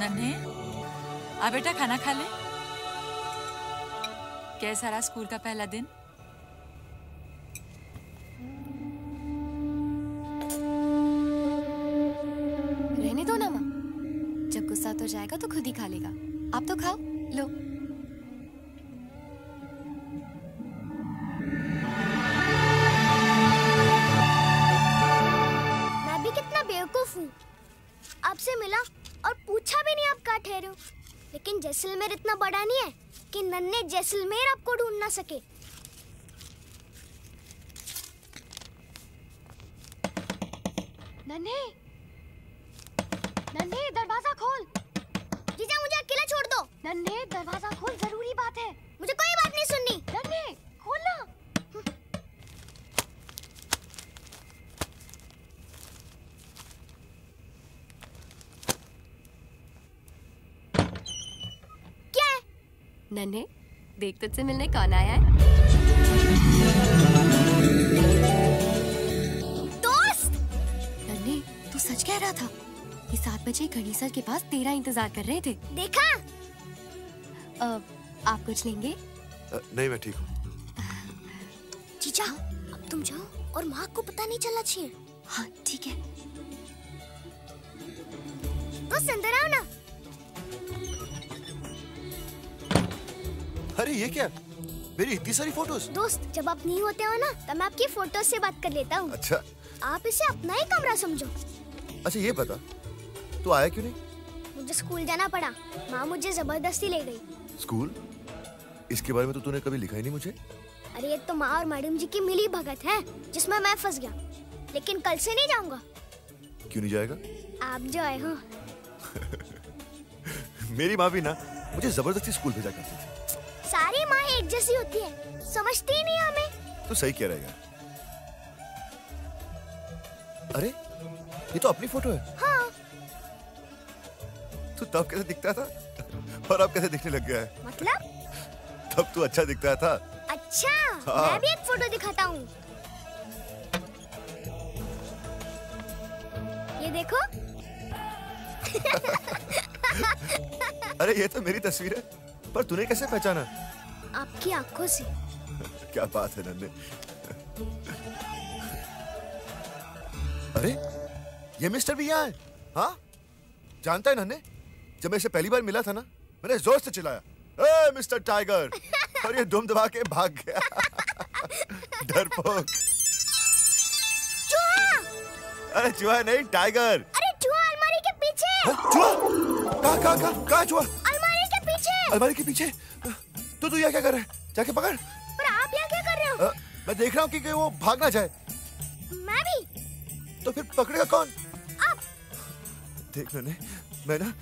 नन्हे, आ बेटा खाना खा ले। कैसा रहा स्कूल का पहला दिन? रहने दो ना माँ, जब गुस्सा तो जाएगा तो खुद ही खा लेगा। आप तो खाओ, लो। मैं भी कितना बेवकूफ हूँ, आपसे मिला और पूछा भी नहीं आप कहाँ ठहरे हो। लेकिन जैसलमेर इतना बड़ा नहीं है कि नन्हे जैसलमेर आपको ढूंढ ना सके। नन्हे, नन्हे दरवाजा खोल। जीजा मुझे अकेला छोड़ दो। नन्हे दरवाजा खोल, जरूरी बात है। मुझे कोई बात नहीं सुननी। नन्हे खोल ना। नन्हे, देख तुझसे मिलने कौन आया है। दोस्त! नन्हे, तू सच कह रहा था। ये सात बजे घड़ी सर के पास तेरा इंतजार कर रहे थे। देखा? आ, आप कुछ लेंगे? आ, नहीं मैं ठीक हूँ। जीजा, अब तुम जाओ और माँ को पता नहीं चलना चाहिए। हाँ ठीक है। दोस्त अंदर आओ ना। अरे ये क्या? मेरी इतनी सारी फोटोज। दोस्त जब आप नहीं होते हो ना तब मैं आपकी फोटोज से बात कर लेता हूँ। अच्छा, आप इसे अपना ही कमरा समझो। अच्छा ये बता, तू आया क्यों नहीं? मुझे स्कूल जाना पड़ा, माँ मुझे जबरदस्ती ले गई। स्कूल? इसके बारे में तो तूने कभी लिखा ही नहीं मुझे। अरे ये तो माँ और मैडम जी की मिली भगत है जिसमें मैं फंस गया। लेकिन कल से नहीं जाऊँगा। क्यों नहीं जाएगा? आप जो आए हो। मेरी माँ भी ना मुझे जबरदस्ती स्कूल भेजा करती थी। सारी माँ एक जैसी होती है, समझती ही नहीं हमें। तो सही कह रहा है यार। अरे ये तो अपनी फोटो है। हाँ। तू तब कैसे दिखता था और अब कैसे दिखने लग गया है? मतलब? तब तू अच्छा दिखता था। अच्छा हाँ। मैं भी एक फोटो दिखाता हूँ। ये देखो। अरे ये तो मेरी तस्वीर है, पर तूने कैसे पहचाना? आपकी आंखों से। क्या बात है नन्हे। अरे ये मिस्टर भी यहाँ है। हाँ जानता है नन्हे, जब मैं इसे पहली बार मिला था ना मैंने जोर से चिल्लाया, ए मिस्टर टाइगर, और ये दुम दबा के भाग गया। डरपोक। चूहा। अरे चूहा नहीं टाइगर। अरे चूहा अलमारी के पीछे। चूहा कहाँ कहाँ कहाँ कहाँ चूहा? अलमारी के पीछे। तो तू यहाँ क्या कर रहा है? जाके पकड़। पर आप यहाँ क्या कर रहे हो? आ, मैं देख रहा हूँ कि वो भाग ना जाए। मैं भी। तो फिर पकड़ेगा कौन? आप। देख नन्हे, मैं ना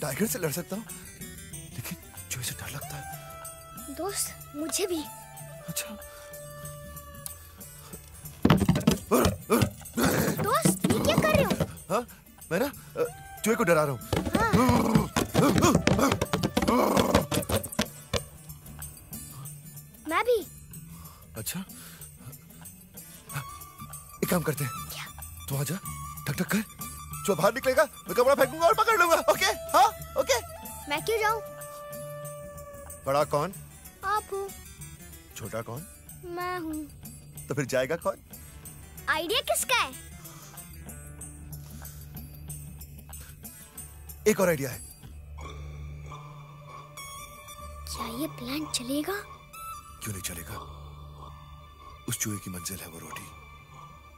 टाइगर से लड़ सकता हूँ, लेकिन जो इसे डर लगता है। दोस्त मुझे भी। अच्छा दोस्त ये क्या कर रहे हो? हाँ मैं ना चूहे को डरा रहा हूँ। मैं भी। अच्छा एक काम करते हैं। क्या? तू आजा, ठक ठक कर, जो बाहर निकलेगा मैं कपड़ा फेंकूंगा और पकड़ लूंगा। ओके? हाँ ओके। मैं क्यों जाऊँ? बड़ा कौन? आप हो। छोटा कौन? मैं हूँ। तो फिर जाएगा कौन? आइडिया किसका है? एक और आइडिया है। क्या ये प्लान चलेगा? क्यों नहीं चलेगा? उस चूहे की मंजिल है वो रोटी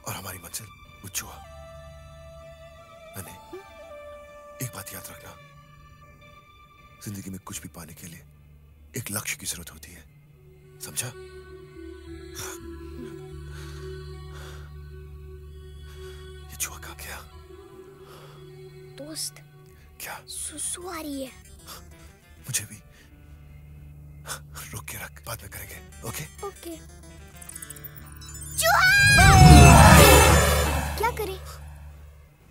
और हमारी मंजिल वो चूहा। नन्हे एक बात याद रखना, जिंदगी में कुछ भी पाने के लिए एक लक्ष्य की जरूरत होती है, समझा? ये चूहा कहाँ गया? दोस्त क्या सुसु आ रही है? मुझे भी। रुक के रख, बाद में करेंगे। Okay okay. चूहा! क्या करें?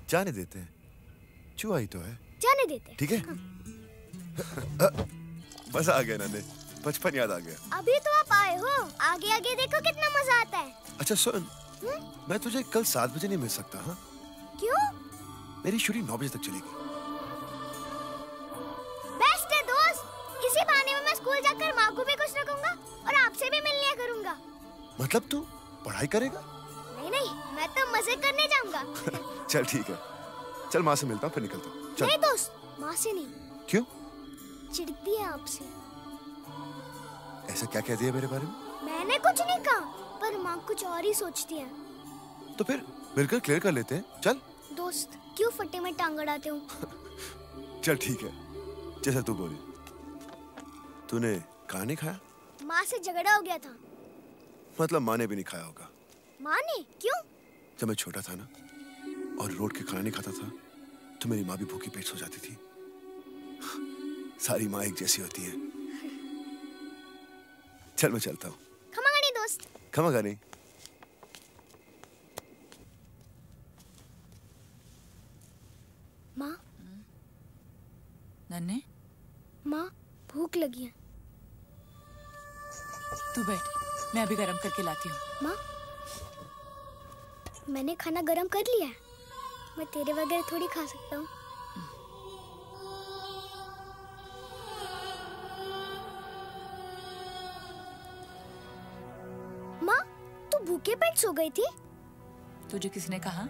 जाने देते हैं, चूहा ही तो है। जाने देते हैं। ठीक है। हाँ। बस आ गया नन्हे, बचपन याद आ गया। अभी तो आप आए हो, आगे आगे देखो कितना मजा आता है। अच्छा सुन, मैं तुझे कल सात बजे नहीं मिल सकता। हाँ क्यों? मेरी शूटिंग नौ बजे तक चलेगी। बेस्ट है दोस्त, इसी बहाने में मैं स्कूल जाकर माँ को भी खुश रखूंगा और आपसे भी मिल लिया करूंगा। मतलब तू पढ़ाई करेगा? नहीं नहीं, मैं तो मजे करने जाऊंगा। चल ठीक है, चल माँ से मिलता हूँ फिर निकलता हूँ। नहीं दोस्त, माँ से नहीं। क्यों? चिढ़ती है आपसे। ऐसा क्या कह दिया मेरे बारे में? मैंने कुछ नहीं कहा, पर माँ कुछ और ही सोचती है। तो फिर मिलकर क्लियर कर लेते हैं। चल दोस्त, क्यों फटे में टांग अड़ाते हो? चल ठीक है, जैसा तू बोली। तूने खाना नहीं खाया? माँ से झगड़ा हो गया था। मतलब माँ ने भी नहीं खाया होगा। माँ ने? क्यों? जब मैं छोटा था ना और रोड के खाना नहीं खाता था तो मेरी माँ भी भूखी पेट सो जाती थी। सारी माँ एक जैसी होती है। चल मैं चलता हूँ। खमागानी दोस्त। खमागानी। माँ। नन्हे। माँ भूख लगी है। तू बैठ, मैं अभी गरम करके लाती हूँ। माँ, मैंने खाना गरम कर लिया है। मैं तेरे बगैर थोड़ी खा सकता हूँ। माँ, तू भूखे पेट सो गई थी? तुझे किसने कहा?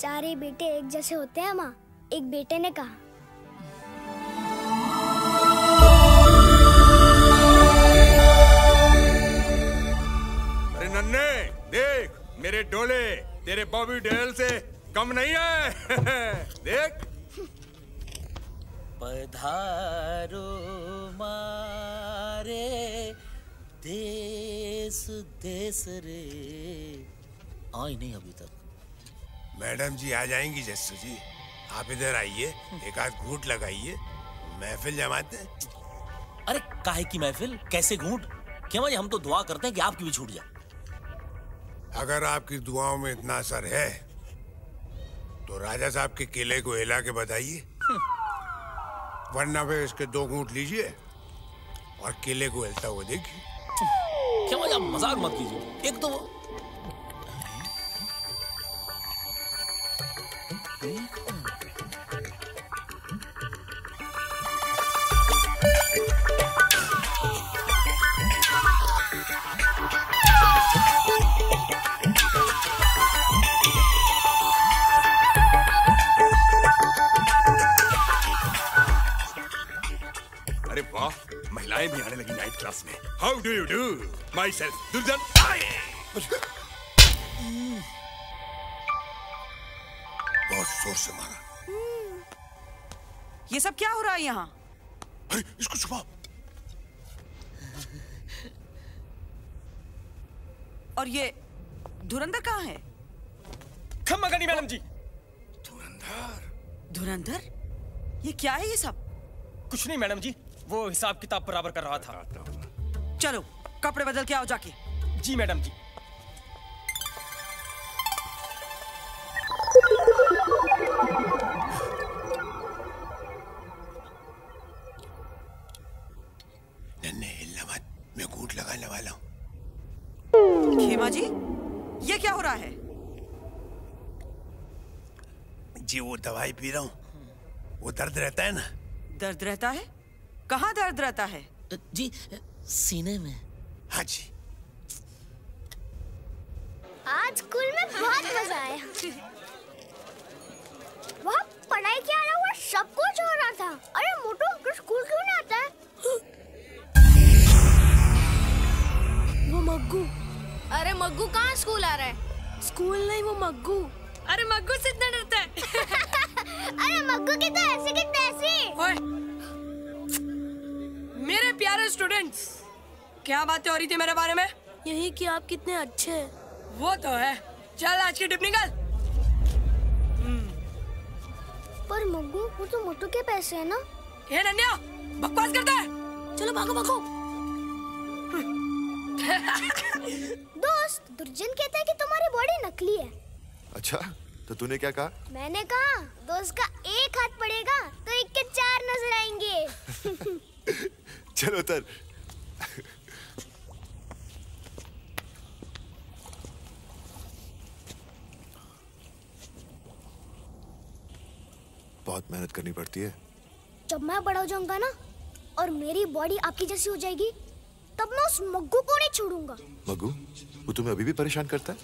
सारे बेटे एक जैसे होते हैं माँ, एक बेटे ने कहा। नन्हे देख, मेरे डोले तेरे बॉबी डेल से कम नहीं है। देख। पधारो मारे देश देश रे। आई नहीं अभी तक। मैडम जी आ जाएंगी। जस्सू जी आप इधर आइए, एक आध घूंट लगाइए, महफिल जमाते। अरे काहे की महफिल, कैसे घूंट? क्या भाई, हम तो दुआ करते हैं कि आपकी भी छूट जाए। अगर आपकी दुआओं में इतना असर है तो राजा साहब के केले को हिला के बताइए, वरना फिर इसके दो घूंट लीजिए और केले को हिलता हुआ देखिए। क्या मजा, मजाक मत कीजिए। एक तो महिलाएं भी आने लगी नाइट क्लास में। How do you do myself Durjan. बहुत जोर से मारा। ये सब क्या हो रहा है यहाँ? अरे इसको छुपाओ। और ये धुरंधर कहाँ है? खम्मागानी मैडम जी। धुरंधर? धुरंधर? ये क्या है ये सब? कुछ नहीं मैडम जी, वो हिसाब किताब बराबर कर रहा था। चलो कपड़े बदल के आओ जाके। जी मैडम जी। नन्हे हिलना मत, मैं घूंट लगाने वाला हूँ। खेमा जी ये क्या हो रहा है? जी वो दवाई पी रहा हूँ, वो दर्द रहता है ना। दर्द रहता है? कहाँ दर्द रहता है? जी सीने में। हाँ जी। आज स्कूल में बहुत मजा आया। वहाँ पढ़ाई क्या रहा हुआ, सब कुछ हो रहा था। अरे मोटू तो स्कूल क्यों नहीं आता है? वो मग्गू। अरे मग्गू कहाँ स्कूल आ रहा है? स्कूल नहीं, वो मग्गू। अरे मग्गू से इतना डरता है। अरे मग्गू की तो ऐसी की तैसी। मेरे प्यारे स्टूडेंट्स, क्या बातें हो रही थी मेरे बारे में? यही कि आप कितने अच्छे हैं। वो तो है। चल आज की टिप निकाल। पर मग्गू वो तो मोटू के पैसे है ना। ये नन्हा बकवास करता है, चलो भागो भागो। दोस्त दुर्जन कहता है कि तुम्हारी बॉडी नकली है। अच्छा तो तूने क्या कहा? मैंने कहा दोस्त का एक हाथ पड़ेगा तो एक के चार नजर आएंगे। चलो तर। बहुत मेहनत करनी पड़ती है। जब मैं बड़ा हो जाऊंगा ना और मेरी बॉडी आपकी जैसी हो जाएगी तब मैं उस मग्गू को नहीं छोड़ूंगा। मग्गू? वो तुम्हें अभी भी परेशान करता है?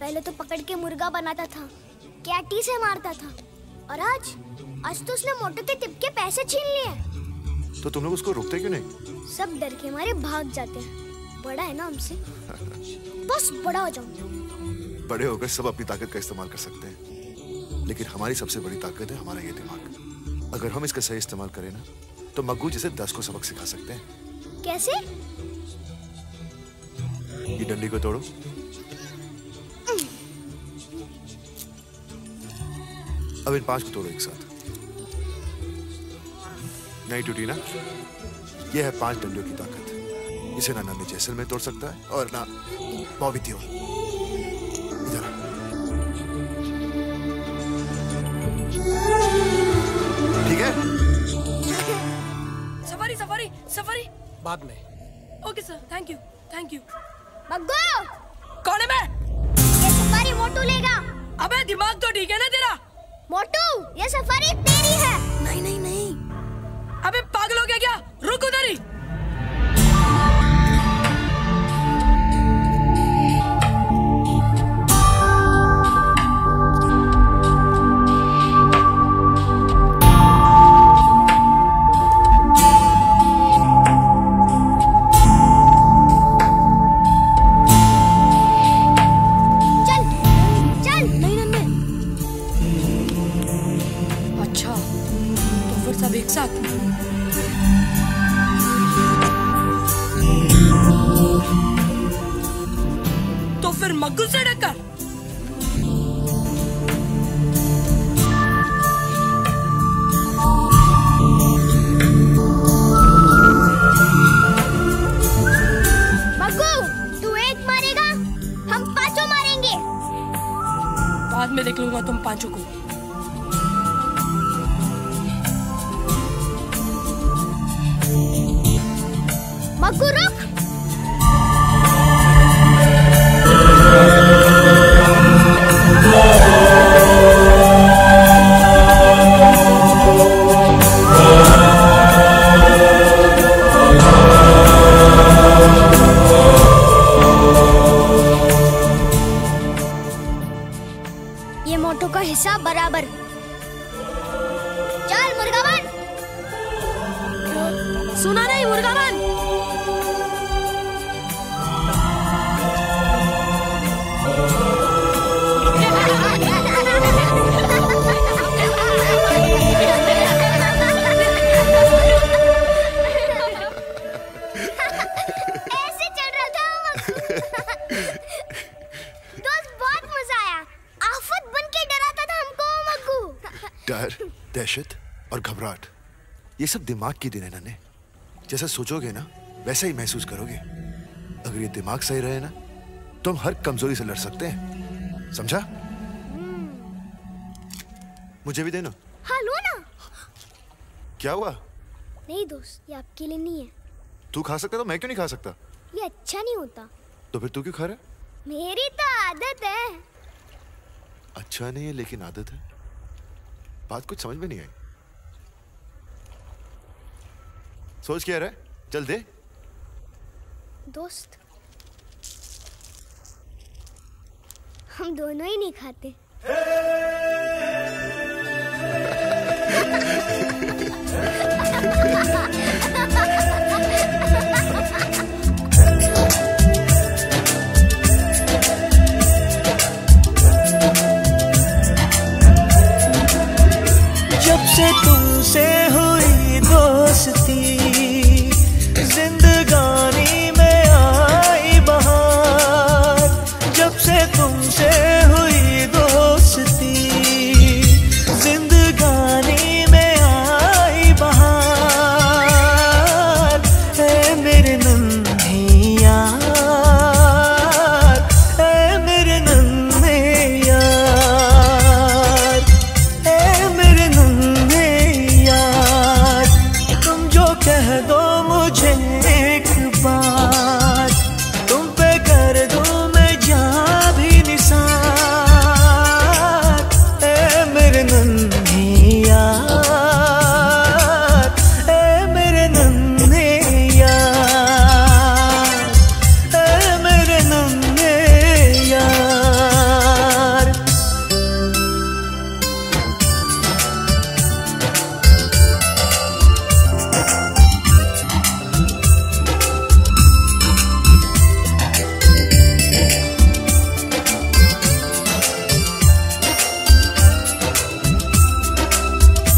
पहले तो पकड़ के मुर्गा बनाता था, कैटी से मारता था, और आज आज तो उसने मोटर के टिप के पैसे छीन लिए। तो तुम लोग उसको रोकते क्यों नहीं? सब डर के मारे भाग जाते हैं। बड़ा है ना हमसे। बस बड़ा हो जाऊंगा। बड़े होकर सब अपनी ताकत का इस्तेमाल कर सकते हैं, लेकिन हमारी सबसे बड़ी ताकत है हमारा ये दिमाग। अगर हम इसका सही इस्तेमाल करें ना तो मग्गू जैसे दस को सबक सिखा सकते हैं। कैसे? ये डंडी को तोड़ो। अब इन पांच को तोड़ो एक साथ। नहीं टूटी ना? ये है पांच डंडियों की ताकत। इसे ना नाम जैसलमेर में तोड़ सकता है और ना बॉबी देओल। सफारी सफारी बाद में। Okay sir, thank you thank you. Maggu कौन है? मैं। ये सफारी मोटू लेगा। अबे दिमाग तो ठीक है ना तेरा? मोटू ये सफारी तेरी है। नहीं नहीं नहीं। अबे पागल हो गया क्या? रुक उधर ही। ये सब दिमाग की देन है नन्हे। जैसा सोचोगे ना वैसा ही महसूस करोगे। अगर ये दिमाग सही रहे ना तो हम हर कमजोरी से लड़ सकते हैं, समझा? मुझे भी देना। हाँ लो ना। क्या हुआ? नहीं दोस्त, ये आपके लिए नहीं है। तू खा सकता तो मैं क्यों नहीं खा सकता? ये अच्छा नहीं होता। तो फिर तू क्यों खा रहा? मेरी तो आदत है। अच्छा नहीं है लेकिन आदत है। बात कुछ समझ में नहीं आई। सोच क्या रहा है? चल दे। दोस्त हम दोनों ही नहीं खाते। जब से तुमसे हुई दोस्ती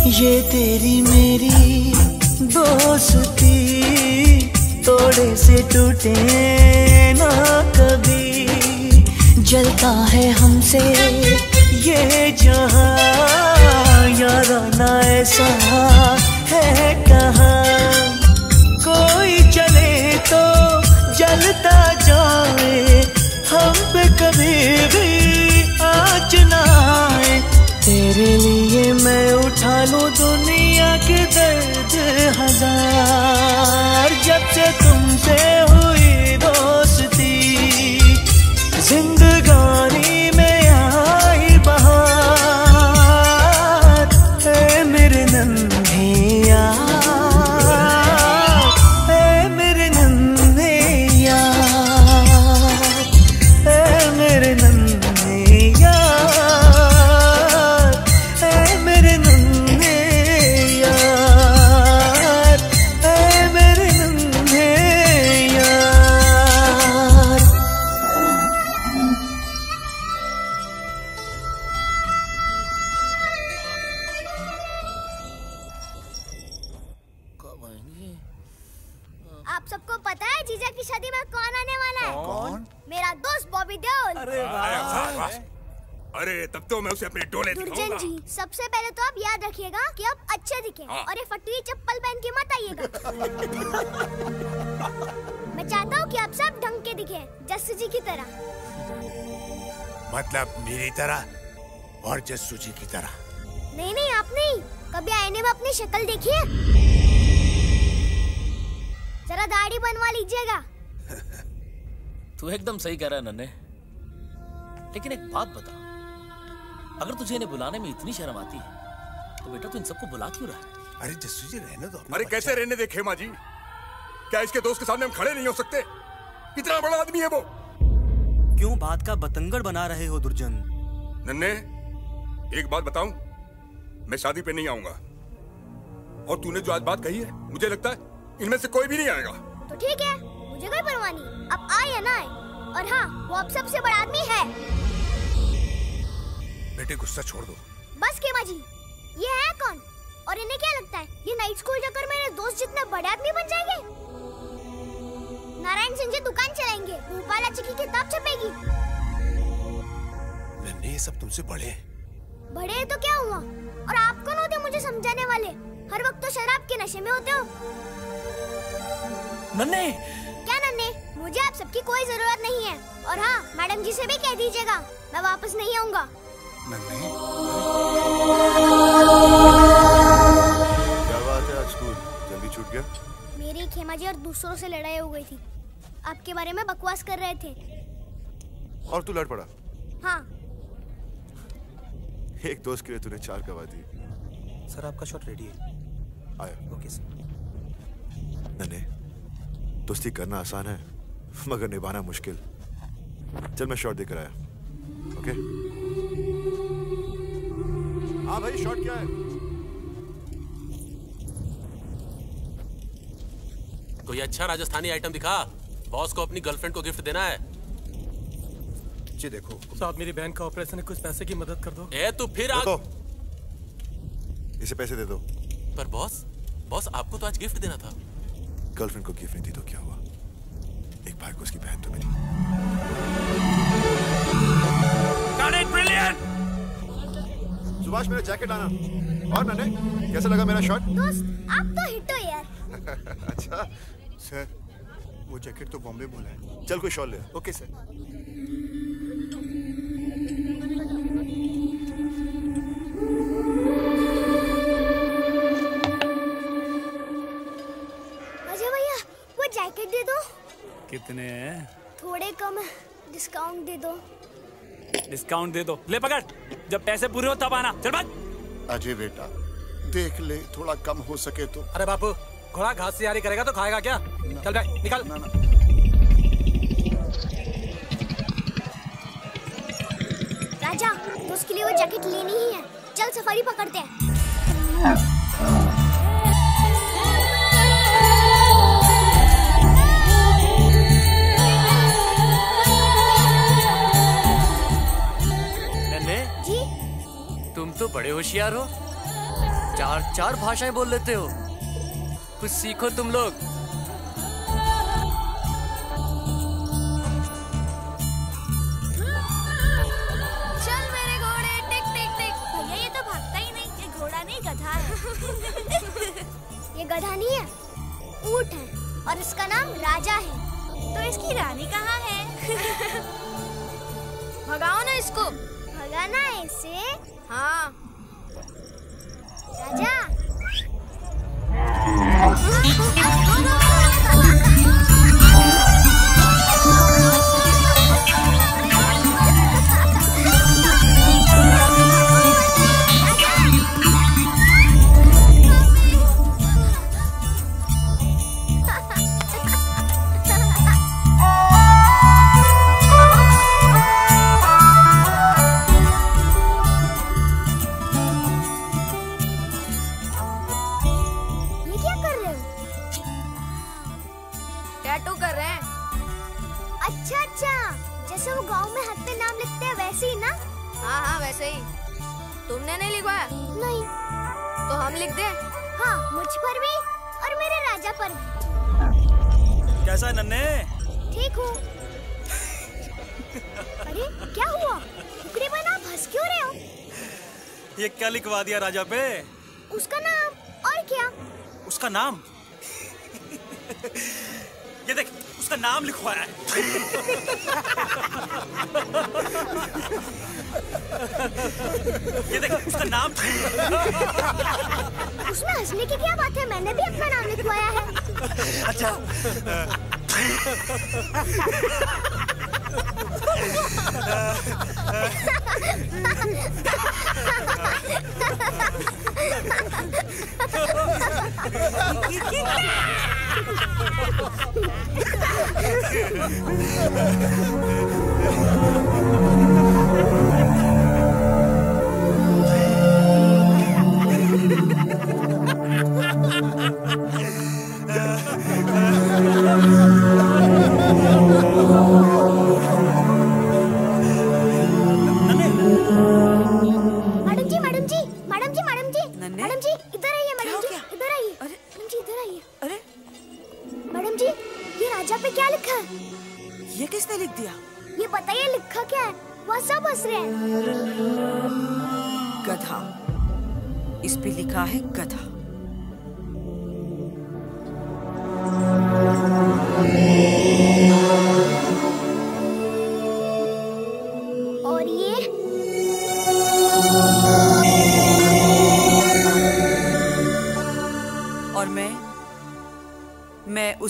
ये तेरी मेरी दोस्ती तोड़े से टूटे ना कभी, जलता है हमसे ये जहां, याराना ऐसा है कहां, कोई चले तो जलता जाए, हम पे कभी भी आँच ना आए। तेरे लिए मैं उठा लूं दुनिया के दर्द हजार, जब से तुमसे हुई दोस्ती जिंदगानी में आई बहार। ऐ मेरे नन्हे यार, ऐ मेरे नन्हे यार, ऐ मेरे नन्हे यार, ऐ मेरे नन्हे यार, ऐ मेरे नन्हे यार। आप सबको पता है जीजा की शादी में कौन आने वाला है? कौन? मेरा दोस्त बॉबी देओल। अरे वाह, अरे तब तो मैं उसे अपने डोले दिखाऊंगा। दुर्जन जी, सबसे पहले तो आप याद रखिएगा कि आप अच्छे दिखें और ये फटी चप्पल पहन के मत आइएगा। मैं चाहता हूँ कि आप सब ढंग के दिखें, जस्सू जी की तरह। मतलब मेरी तरह और जस्सू जी की तरह? नहीं नहीं, आप नहीं। कभी आईने में अपनी शक्ल देखिए, जरा दाढ़ी बनवा लीजिएगा। तू एकदम सही कह रहा है नन्हे, लेकिन एक बात बता, अगर तुझे इन्हें बुलाने में इतनी शर्म आती है तो बेटा तू इन सबको बुला क्यों रहा है? अरे जस्सू जी रहने दो। अरे कैसे रहने दे खेमा जी, क्या इसके दोस्त के सामने हम खड़े नहीं हो सकते? इतना बड़ा आदमी है वो। क्यों बात का बतंगड़ बना रहे हो दुर्जन? नन्हे एक बात बताऊं, मैं शादी पे नहीं आऊंगा, और तूने जो आज बात कही है मुझे लगता है इनमें से कोई भी नहीं आएगा। तो ठीक है, मुझे कोई परवाह नहीं, अब आए या ना आए, और हाँ वो आप सबसे बड़ा आदमी है। बेटे गुस्सा छोड़ दो। बस खेमा जी, ये है कौन और इन्हें क्या लगता है ये नाइट स्कूल जाकर मेरे दोस्त जितने बड़े आदमी बन जाएंगे? नारायण सिंह जी दुकान चलाएंगे, भोपाल अच्छी की किताब छपेगी। नन्हे ये सब तुमसे बड़े हैं। बड़े हैं तो क्या हुआ, और आप कौन होते मुझे समझाने वाले? हर वक्त तो शराब के नशे में होते हो। नन्हे क्या नन्हे, मुझे आप सबकी कोई जरूरत नहीं है, और हाँ मैडम जी से भी कह दीजिएगा मैं वापस नहीं आऊंगा। क्या बात है, आज स्कूल जल्दी छूट गया? मेरी खेमा जी और दूसरों से लड़ाई हो गई थी, आपके बारे में बकवास कर रहे थे और तू लड़ पड़ा। हाँ एक दोस्त के लिए तूने चार गवा दी। सर आपका शॉट रेडी है। आया। Okay sir. नन्हे दोस्ती करना आसान है मगर निभाना मुश्किल। चल मैं शॉट देकर आया। ओके हाँ भाई, शॉट क्या है? कोई अच्छा राजस्थानी आइटम दिखा, बॉस को अपनी गर्लफ्रेंड को गिफ्ट देना है। जी देखो साहब, मेरी बहन का ऑपरेशन है, कुछ पैसे की मदद कर दो। ए तू फिर आ... इसे पैसे दे दो। पर बॉस बॉस आपको तो आज गिफ्ट देना था। गर्लफ्रेंड को गिफ्ट नहीं दी तो क्या हुआ, एक बार को उसकी बहन तो मिली। सुभाष मेरा जैकेट लाना। और नन्हे कैसा लगा मेरा शॉट? दोस्त आप तो हिट हो यार। अच्छा सर, वो जैकेट तो बॉम्बे बोला है। चल कोई शॉल ले। Okay sir. अजय भैया वो जैकेट दे दो। कितने हैं? थोड़े कम है, डिस्काउंट दे दो। डिस्काउंट दे दो, ले पकड़, जब पैसे पूरे हो तब आना। चल भाग। अजय बेटा देख ले, थोड़ा कम हो सके तो। अरे बापू घोड़ा घास से यारी करेगा तो खाएगा क्या? चल भाई निकाल। ना, ना। राजा तो उसके लिए वो जैकेट लेनी ही है, चल सफारी पकड़ते हैं। तुम तो बड़े होशियार हो, जा चार चार भाषाएं बोल लेते हो, कुछ सीखो तुम लोग। चल मेरे घोड़े, टिक टिक टिक। भैया ये तो भागता ही नहीं, ये घोड़ा नहीं गधा है। ये गधा नहीं है, ऊंट है और इसका नाम राजा है। तो इसकी रानी कहाँ है? भगाओ ना इसको। भगाना है इसे? हाँ। राजा लिखवा दिया राजा पे उसका नाम। और क्या उसका नाम? ये देख, उसका नाम लिखवाया है। ये देख, उसका नाम। उसमें हंसने की क्या बात है, मैंने भी अपना नाम लिखवाया है। अच्छा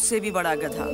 से भी बड़ा गधा।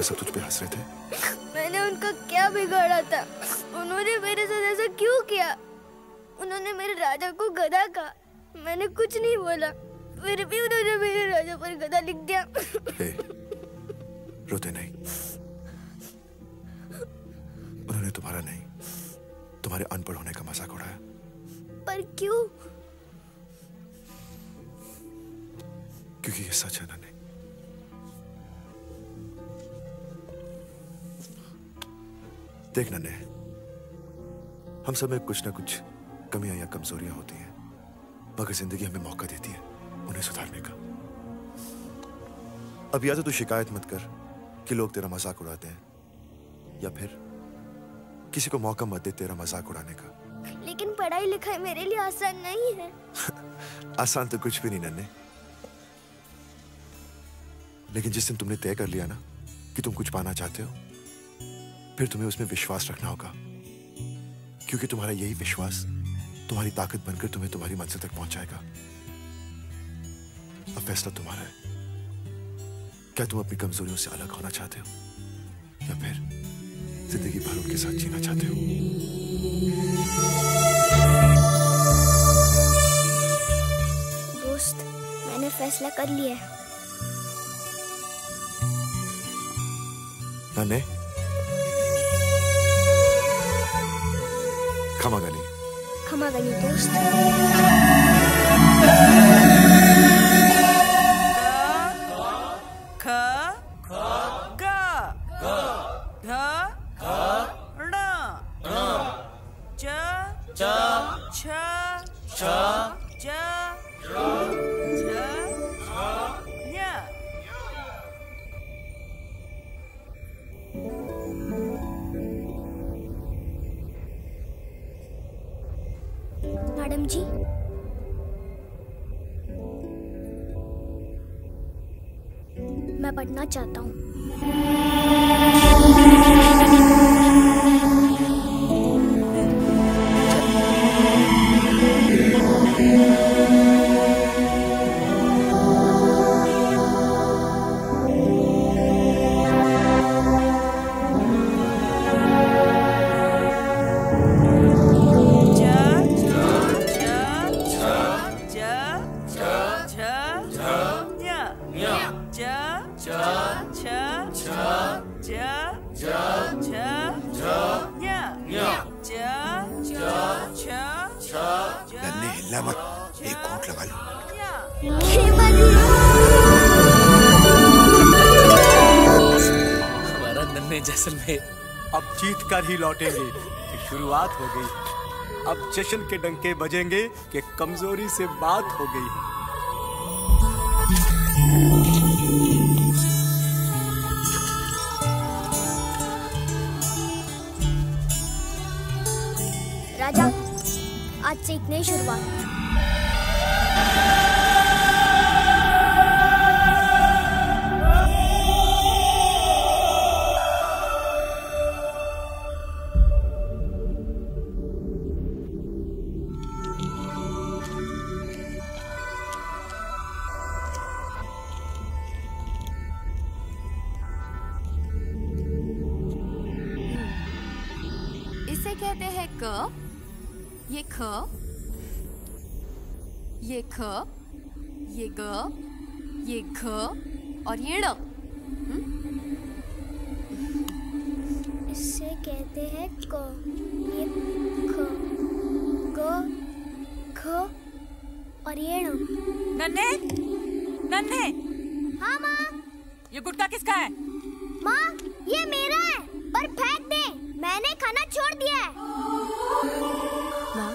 हमेशा तुझ पे हंस रहे थे। मैंने उनका क्या बिगाड़ा था? उन्होंने मेरे साथ ऐसा क्यों किया? उन्होंने मेरे राजा को गधा कहा, मैंने कुछ नहीं बोला, फिर भी उन्होंने मेरे राजा पर गधा लिख दिया। ए, रोते नहीं, उन्होंने तुम्हारा नहीं, तुम्हारे अनपढ़ होने का मजाक उड़ाया। पर क्यों? क्योंकि ये सच है ना। नहीं, देख नन्हे, हम सब में कुछ ना कुछ कमियां या कमजोरियां होती हैं, मगर जिंदगी हमें मौका देती है उन्हें सुधारने का। अब या तो तू शिकायत मत कर कि लोग तेरा मजाक उड़ाते हैं, या फिर किसी को मौका मत दे तेरा मजाक उड़ाने का। लेकिन पढ़ाई लिखाई मेरे लिए आसान नहीं है। आसान तो कुछ भी नहीं नन्हे, लेकिन जिस दिन तुमने तय कर लिया ना कि तुम कुछ पाना चाहते हो, फिर तुम्हें उसमें विश्वास रखना होगा, क्योंकि तुम्हारा यही विश्वास तुम्हारी ताकत बनकर तुम्हें तुम्हारी मंजिल तक पहुंचाएगा। अब फैसला तुम्हारा है, क्या तुम अपनी कमजोरियों से अलग होना चाहते हो, या फिर जिंदगी भर उनके साथ जीना चाहते हो? दोस्त, मैंने फैसला कर लिया है। नन्हे, क्षमा गली, क्षमा गली दोस्त। ख ख ग ग ध ध ण च च छ छ ज ज ञ। मैडम जी, मैं पढ़ना चाहता हूँ। कर ही लौटेंगे, शुरुआत हो गई। अब जश्न के डंके बजेंगे कि कमजोरी से बात हो गई। राजा, आज से एक नई शुरुआत। और ये ड, इससे कहते हैं क। ये ख, ग, ख और ये ड। नन्हे, नन्हे। हाँ माँ। ये गुटका किसका है? माँ, ये मेरा है, पर फेंक दे, मैंने खाना छोड़ दिया है। माँ,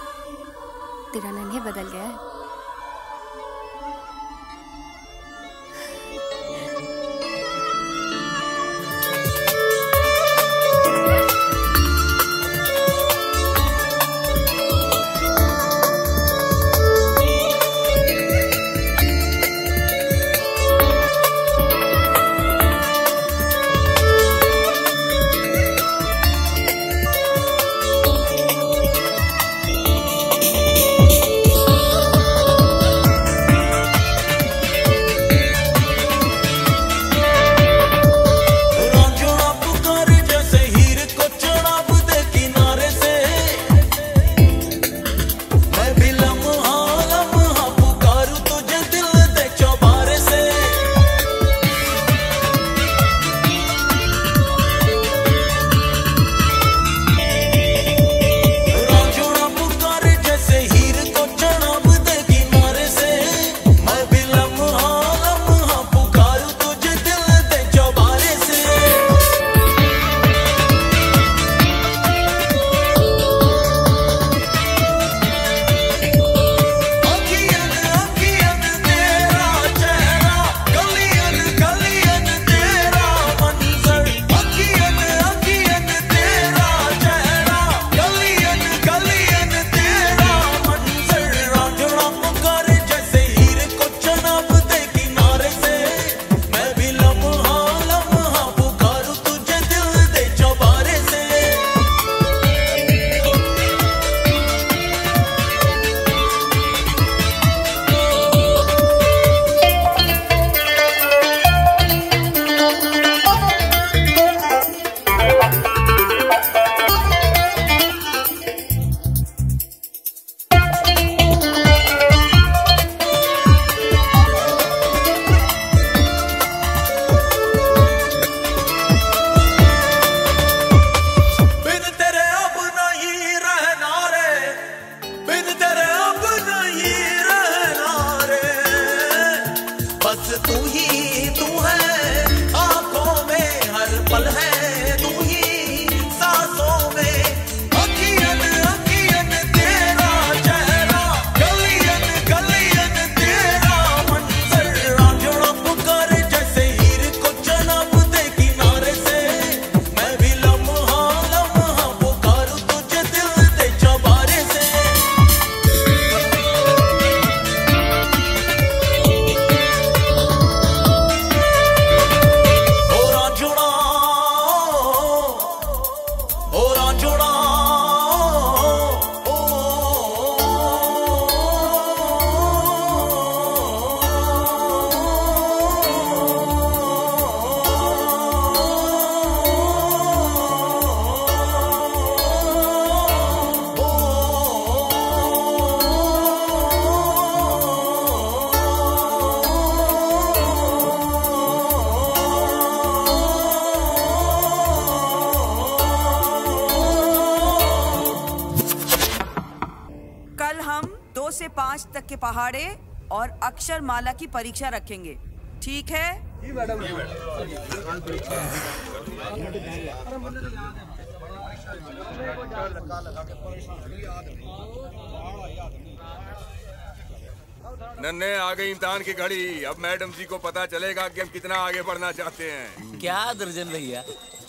तेरा नन्हे बदल गया है। दो से पाँच तक के पहाड़े और अक्षरमाला की परीक्षा रखेंगे, ठीक है? जी मैडम। नन्हे आ गई इम्तिहान की घड़ी। अब मैडम जी को पता चलेगा कि हम कितना आगे बढ़ना चाहते हैं। क्या दर्जन भैया,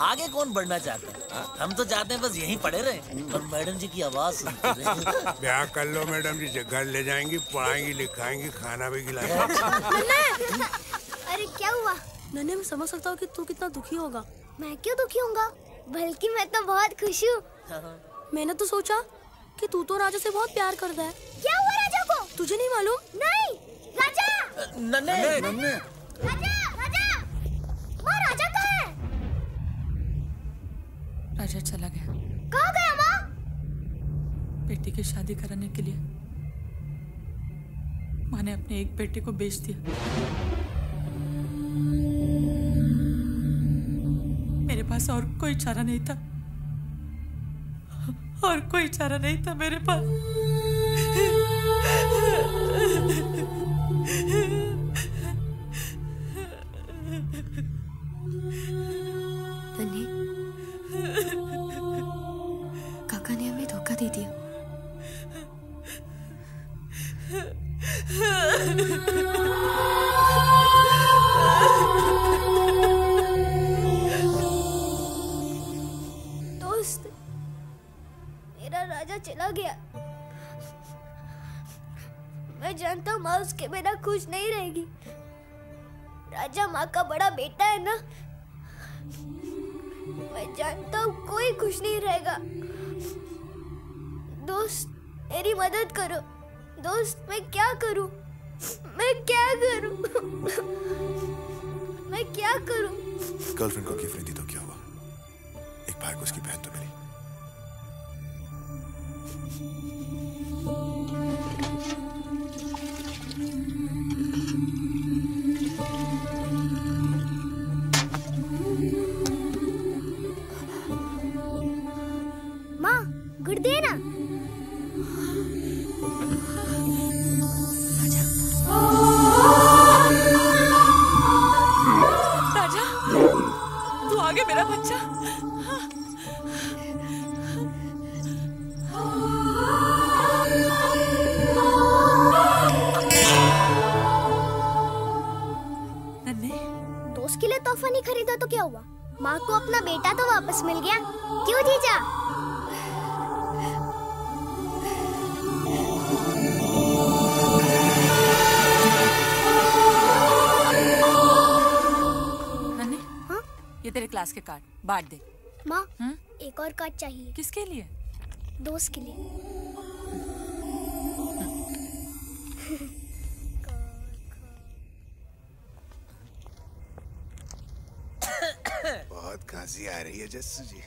आगे कौन बढ़ना चाहता है? हम तो चाहते हैं बस यहीं पड़े रहे और मैडम जी की आवाज सुनते रहे। ब्याह कर लो मैडम जी से, घर ले जाएंगी, पढ़ाएंगी, लिखाएंगी, खाना भी खिलाएंगी। अरे क्या हुआ नन्हे, मैं समझ सकता हूँ कि तू कितना दुखी होगा। मैं क्यों दुखी होऊंगा, बल्कि मैं तो बहुत खुश हूँ। मैंने तो सोचा कि तू तो राजा से बहुत प्यार करता है। क्या हुआ राजा को, तुझे नहीं मालूम? नहीं राजा, नन्हे, नन्हे, राजा, राजा, माँ राजा कहाँ है? राजा चला गया। कहाँ गया माँ? बेटी की शादी कराने के लिए माँ ने अपने एक बेटे को बेच दिया। मेरे पास और कोई चारा नहीं था, और कोई चारा नहीं था मेरे पास। काका ने हमें धोखा दे दिया। दोस्त, मेरा राजा चला गया। मैं जानता हूँ माँ उसके बिना खुश नहीं रहेगी। राजा माँ का बड़ा बेटा है ना, मैं जानता हूँ कोई खुश नहीं रहेगा। दोस्त मेरी मदद करो। दोस्त मैं क्या करूं, मैं क्या करूं, मैं क्या करूं? गर्लफ्रेंड को गिफ्ट नहीं दी तो क्या हुआ? एक भाई को उसकी बहन तो मिली। माँ गुड दे ना। मेरा बच्चा, नन्हे दोस्त के लिए तोहफा नहीं खरीदा तो क्या हुआ? माँ को अपना बेटा तो वापस मिल गया। क्यों जीजा? ये तेरे क्लास के कार्ड बांट दे। माँ एक और कार्ड चाहिए। किसके लिए? दोस्त के लिए। बहुत खांसी आ रही है जस्सू जी।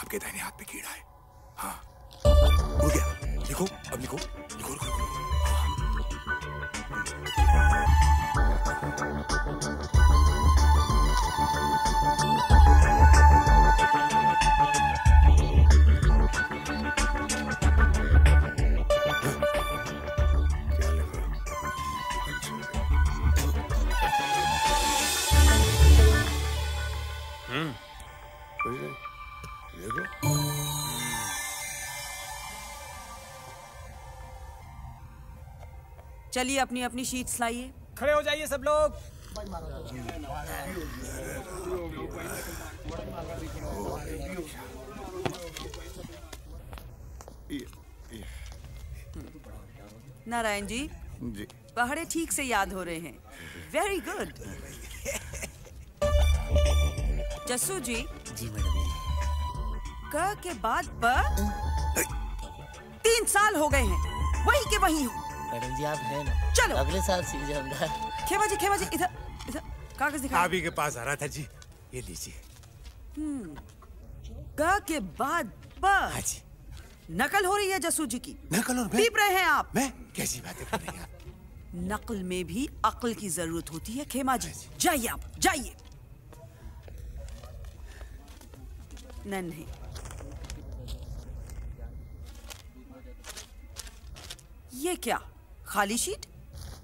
आपके दाहिने हाथ पे कीड़ा है। हाँ रुक गया, लिखो अब, लिखो लिखो लिखो, लिखो। चलिए अपनी अपनी शीट्स लाइए। खड़े हो जाइए सब लोग। नारायण जी, जी पहाड़े ठीक से याद हो रहे हैं। Very good. जस्सू जी, जी मैडम। क के बाद प तीन साल हो गए हैं। वही के वही हूँ। मैडम जी आप हैं ना, चलो अगले साल सीजन था। खेमा जी खेमा जी इधर इधर कागज दिखा। आप ही के पास आ रहा था जी, ये लीजिए। गा के बाद हाँ जी नकल हो रही है जसू जी की। नकल और पीप रहे हैं आप। मैं कैसी बातें कर रही हैं आप? नकल में भी अक्ल की जरूरत होती है खेमा जी। जाइए आप जाइए। नहीं ये क्या खाली शीट,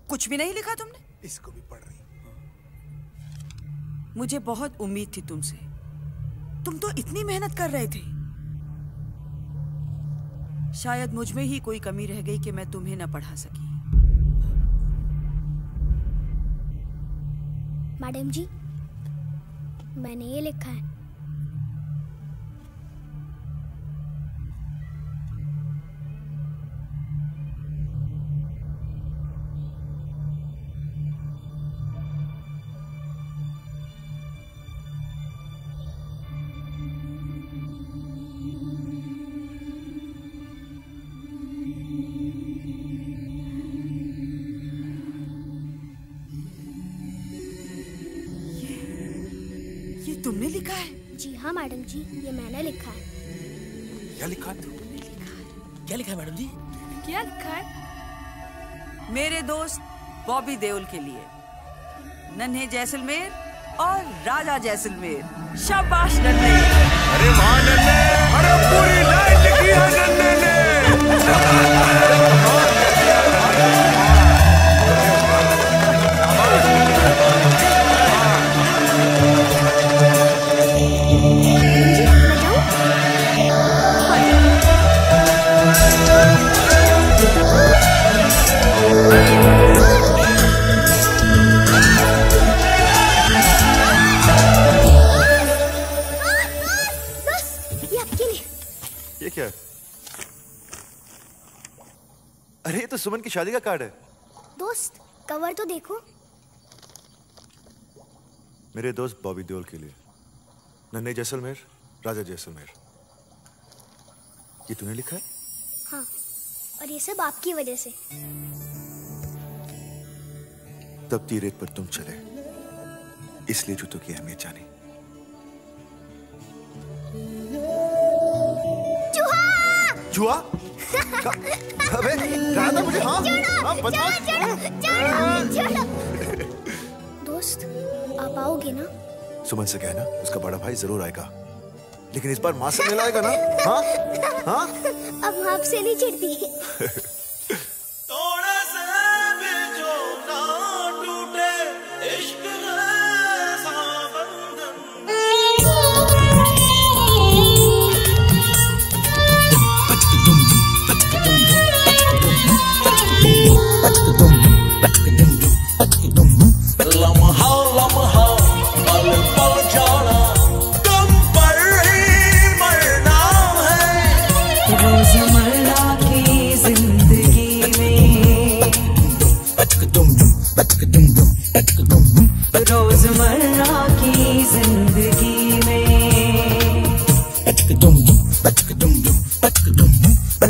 कुछ भी नहीं लिखा तुमने। इसको भी पढ़ रही हूँ। मुझे बहुत उम्मीद थी तुमसे, तुम तो इतनी मेहनत कर रहे थे। शायद मुझ में ही कोई कमी रह गई कि मैं तुम्हें न पढ़ा सकी। मैडम जी मैंने ये लिखा है। तुमने लिखा है? जी हाँ मैडम जी, ये मैंने लिखा है। क्या लिखा है? तुमने लिखा है। क्या लिखा है मैडम जी? क्या लिखा है? मेरे दोस्त बॉबी देओल के लिए, नन्हे जैसलमेर और राजा जैसलमेर। शाबाश नन्हे। अरे वाह नन्हे, अरे पूरी लाइन लिखी है नन्हे ने। अरे ये तो सुमन की शादी का कार्ड है। दोस्त कवर तो देखो। मेरे दोस्त बॉबी देओल के लिए, नन्हे जैसलमेर, राजा जैसलमेर। ये तूने लिखा है? हाँ, और ये सब आपकी वजह से। तपती रेत पर तुम चले, इसलिए जूतों की अहमियत जानी। जुआ? अबे राधा मुझे हाँ बता। दोस्त आप आओगे ना? सुमन से कहना उसका बड़ा भाई जरूर आएगा, लेकिन इस बार माँ से नहीं लाएगा ना। हाँ हाँ अब माँ से नहीं चिढ़ती।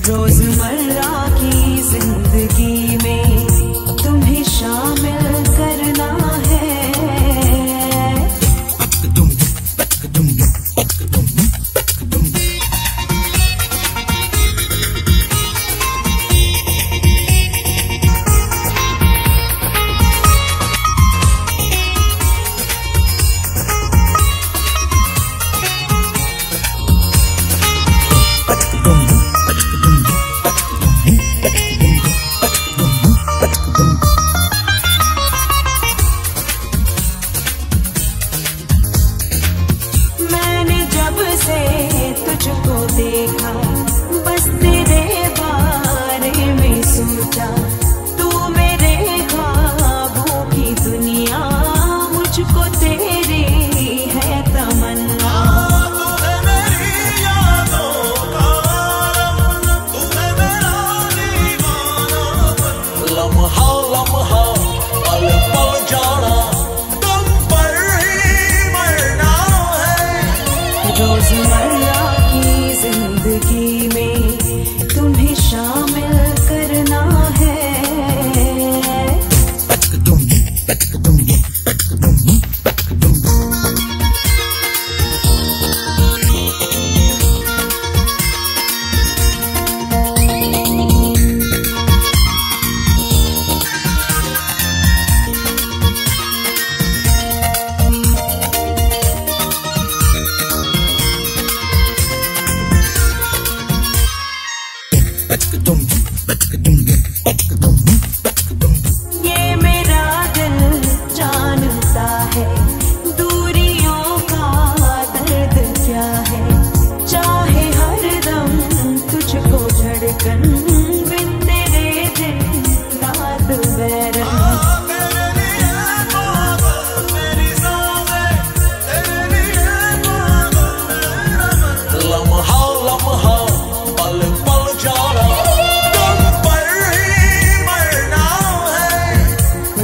रोजमर्रा की जिंदगी में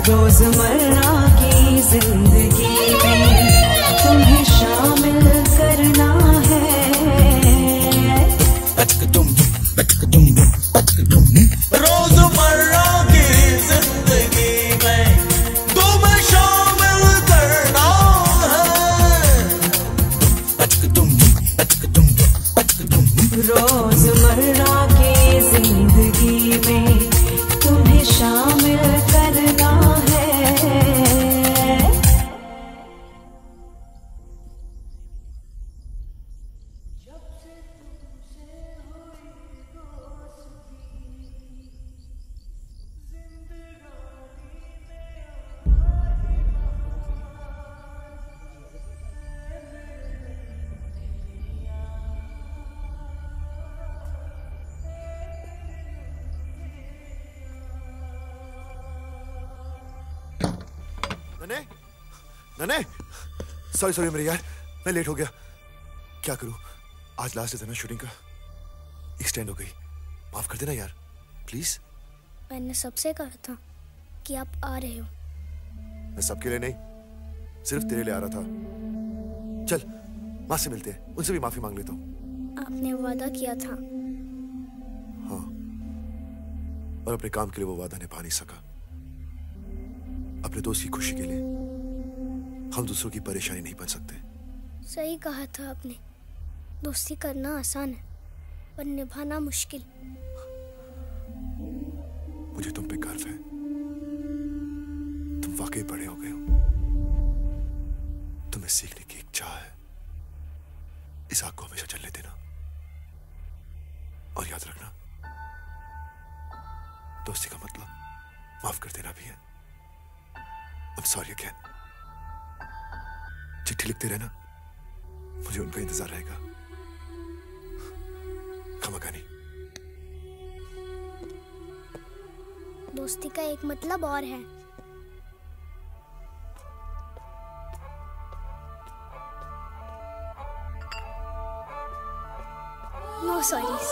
रोजमर्रा की जिंदगी में तुम्हें शामिल करना है। रोजमर्रा की जिंदगी में तुम्हें शामिल करना है। रोजमर्रा की जिंदगी में तुम्हें शामिल करना है। सॉरी सॉरी मेरे यार, मैं लेट हो गया। क्या करूं, आज लास्ट दिन है ना शूटिंग का, एक्सटेंड हो गई। माफ कर देना यार प्लीज। मैंने सबसे कहा था कि आप आ रहे हो। मैं सबके लिए नहीं, सिर्फ तेरे लिए आ रहा था। चल माँ से मिलते हैं, उनसे भी माफी मांग लेता हूँ। आपने वादा किया था। हाँ, और अपने काम के लिए वो वादा निभा नहीं सका। अपने दोस्त की खुशी के लिए हम दूसरों की परेशानी नहीं बन सकते। सही कहा था आपने, दोस्ती करना आसान है पर निभाना मुश्किल। मुझे तुम पे गर्व है, तुम वाकई बड़े हो गए हो। तुम्हें सीखने की इच्छा है, इस आग को हमेशा जलने देना। और याद रखना, दोस्ती का मतलब माफ कर देना भी है। I'm sorry again। चिट्ठी लिखते रहना, मुझे उनका इंतजार रहेगा। खमकानी। दोस्ती का एक मतलब और है। No sorries.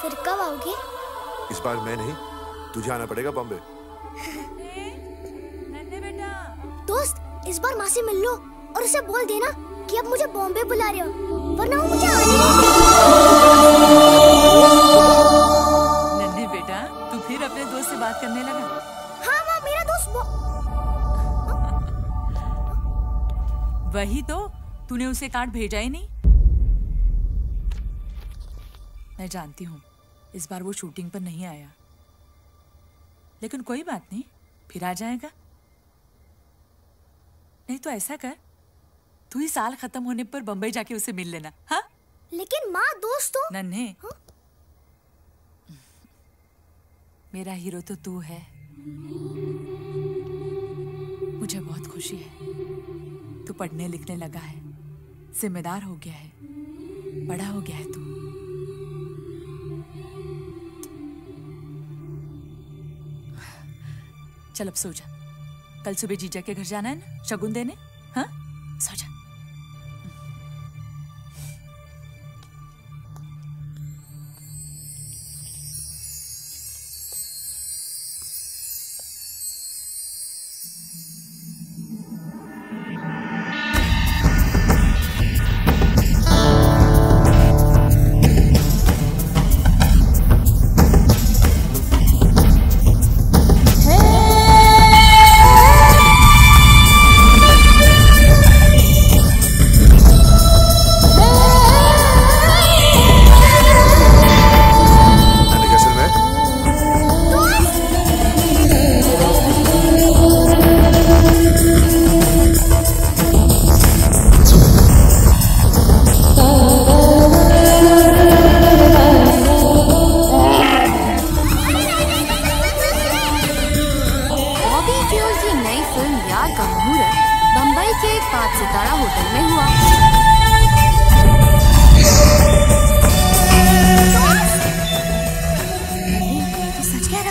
फिर कब आओगे? इस बार मैं नहीं, तुझे आना पड़ेगा बॉम्बे। दोस्त, इस बार माँ से मिल लो और उसे बोल देना कि अब मुझे बॉम्बे बुला रहे हो, वरना वो मुझे आने नहीं। नन्हे बेटा, तू फिर अपने दोस्त से बात करने लगा? हाँ माँ, मेरा दोस्त वो... वही तो, तूने उसे कार्ड भेजा ही नहीं। मैं जानती हूँ इस बार वो शूटिंग पर नहीं आया, लेकिन कोई बात नहीं, फिर आ जाएगा। नहीं तो ऐसा कर, तू ही साल खत्म होने पर बंबई जाके उसे मिल लेना। हाँ, लेकिन माँ दोस्तों। नन्हे, हाँ? मेरा हीरो तो तू है, मुझे बहुत खुशी है। तू पढ़ने लिखने लगा है, जिम्मेदार हो गया है, बड़ा हो गया है तू। चल अब सो जा, कल सुबह जीजा के घर जाना है ना शगुन देने। हाँ, सो जा।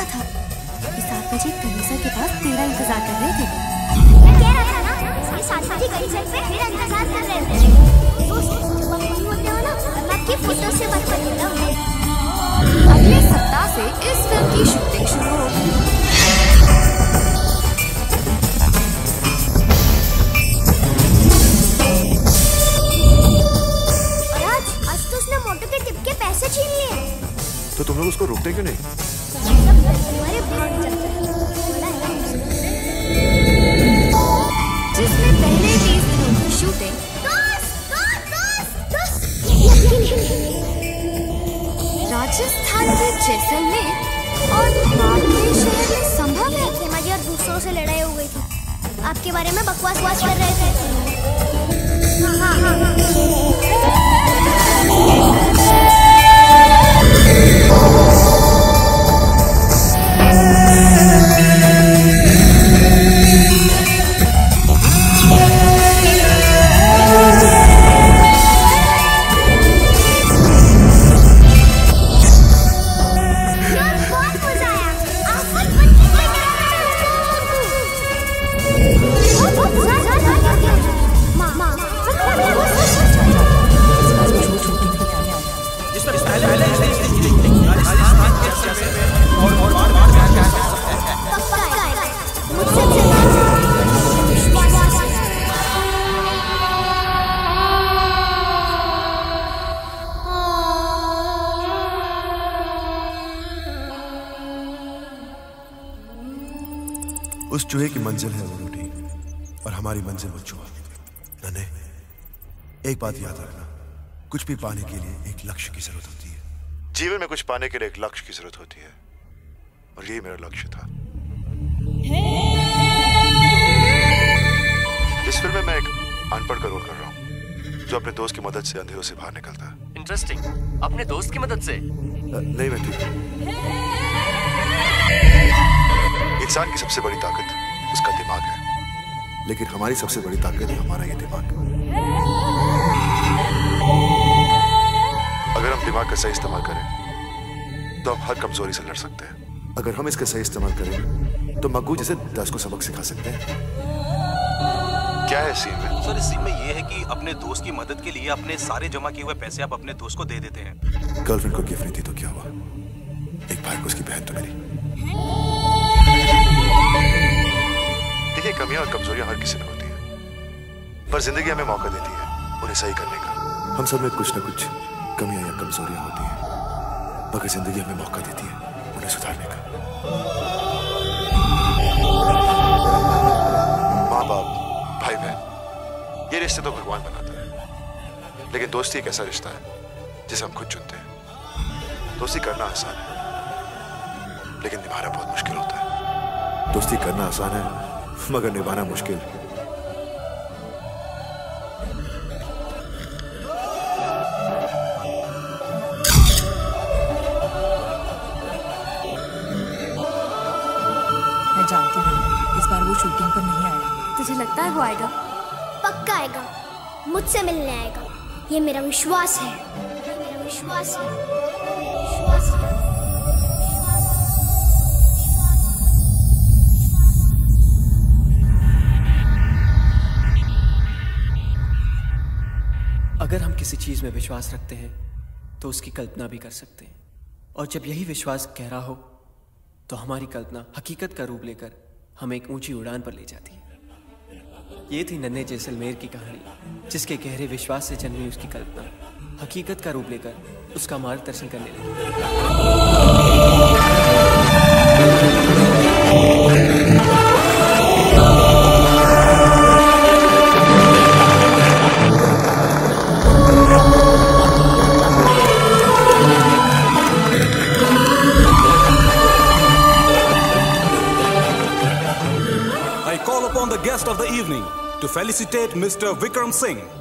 पता था कि सात बजे कनीसा के पास तेरा इंतजार कर रहे थे। मैं कह रहा था ना कि सात बजे कनीसा पे मेरा इंतजार कर रहे थे। फोटो से मत बदलना। अगले सप्ताह से इस फिल्म की शूटिंग शुरू होगी। तो तुम लोग उसको रोकते क्यों नहीं? जिसने पहले तीस दिनों की शूटिंग राजस्थान के जैसलमेर और बाड़मेर शहर में संभव है। हेमा जी और दूसरों से लड़ाई हो गई थी, आपके बारे में बकवास वास कर रहे थे। हाँ हाँ हाँ हाँ। उस चूहे की मंजिल है वो रोटी और हमारी मंजिल वो चूहा। नन्हे, एक बात याद रखना, कुछ भी पाने के लिए एक लक्ष्य की जरूरत होती है। जीवन में कुछ पाने के लिए एक लक्ष्य की जरूरत होती है और यही मेरा लक्ष्य था। इस फिल्म में मैं एक अनपढ़ का रोल कर रहा हूँ जो अपने दोस्त की मदद से अंधेरों से बाहर निकलता है। इंटरेस्टिंग, अपने दोस्त की मदद से? नहीं बेटी, इंसान की सबसे बड़ी ताकत उसका दिमाग है, लेकिन हमारी सबसे बड़ी ताकत है हमारा ये दिमाग। अगर हम दिमाग का सही इस्तेमाल करें तो हम हर कमजोरी से लड़ सकते हैं। अगर हम इसका सही इस्तेमाल करें तो मग्गू जैसे दस को सबक सिखा सकते हैं। क्या है सीन में? सर, इस सीन में ये है कि अपने दोस्त की मदद के लिए अपने सारे जमा किए हुए पैसे आप अपने दोस्त को दे देते हैं। गर्लफ्रेंड को गिफ्ट नहीं थी तो क्या हुआ? एक भाई को उसकी बहन तो मिली। देखिए, कमियां और कमजोरियां हर किसी में होती है, पर जिंदगी हमें मौका देती है उन्हें सही करने का। हम सब में कुछ ना कुछ कमियां या कमजोरियां होती हैं, मगर जिंदगी हमें मौका देती है उन्हें सुधारने का। माँ बाप, भाई बहन, ये रिश्ते तो भगवान बनाता है, लेकिन दोस्ती एक ऐसा रिश्ता है जिसे हम खुद चुनते हैं। दोस्ती करना आसान है लेकिन निभाना बहुत मुश्किल होता है। दोस्ती करना आसान है मगर निभाना मुश्किल। मैं जानती हूँ इस बार वो शूटिंग पर नहीं आया। तुझे लगता है वो आएगा? पक्का आएगा, मुझसे मिलने आएगा, ये मेरा विश्वास है। ये मेरा विश्वास है, मेरा विश्वास है। अगर हम किसी चीज में विश्वास रखते हैं तो उसकी कल्पना भी कर सकते हैं, और जब यही विश्वास गहरा हो तो हमारी कल्पना हकीकत का रूप लेकर हमें एक ऊंची उड़ान पर ले जाती है। ये थी नन्हे जैसलमेर की कहानी, जिसके गहरे विश्वास से जन्मी उसकी कल्पना हकीकत का रूप लेकर उसका मार्गदर्शन करने लगी। Guest of the evening to felicitate Mister Vikram Singh. Congratulations.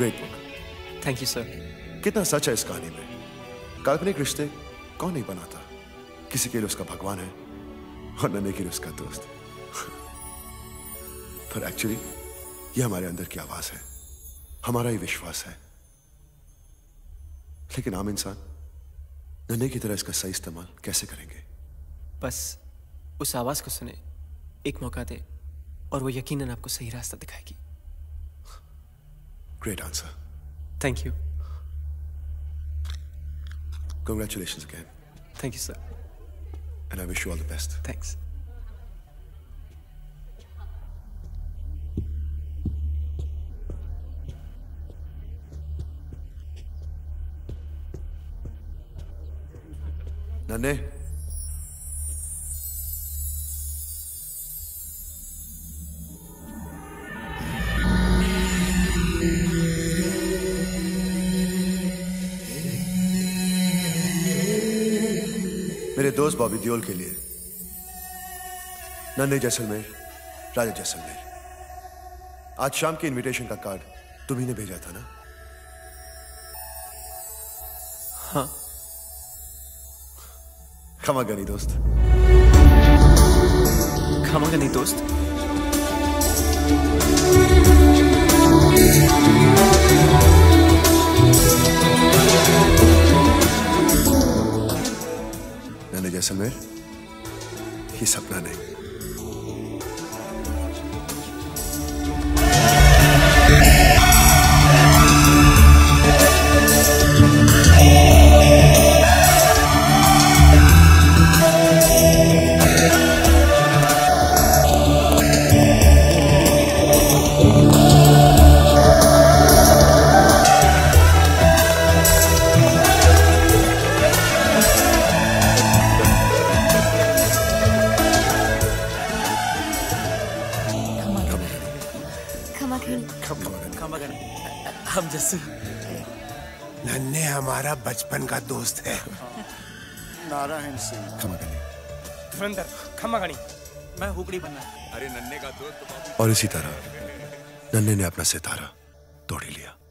Great book. Thank you, sir. कितना सच है इस कहानी में? काल्पनिक रिश्ते कौन नहीं बनाता? किसी के लिए उसका भगवान है और नन्हे के लिए उसका दोस्त। पर एक्चुअली ये हमारे अंदर की आवाज है, हमारा ही विश्वास है। लेकिन आम इंसान नन्हे की तरह इसका सही इस्तेमाल कैसे करेंगे? बस उस आवाज को सुने, एक मौका दे और वो यकीनन आपको सही रास्ता दिखाएगी। Great answer. Thank you. Congratulations again. Thank you, sir. And I wish you all the best. Thanks. Nanne. मेरे दोस्त बॉबी देओल के लिए नन्हे जैसलमेर, राजा जैसलमेर। आज शाम के इनविटेशन का कार्ड तुम्ही ने भेजा था ना? हाँ। खमा गनी दोस्त। खमा गनी दोस्त। जैसलमेर, ये सपना नहीं। नन्हे हमारा बचपन का दोस्त है। नारायण सिंह। खमागनी। धुरंधर। खमागनी। मैं हुकड़ी बनना। अरे नन्हे का दोस्त। और इसी तरह नन्हे ने अपना सितारा तोड़ लिया।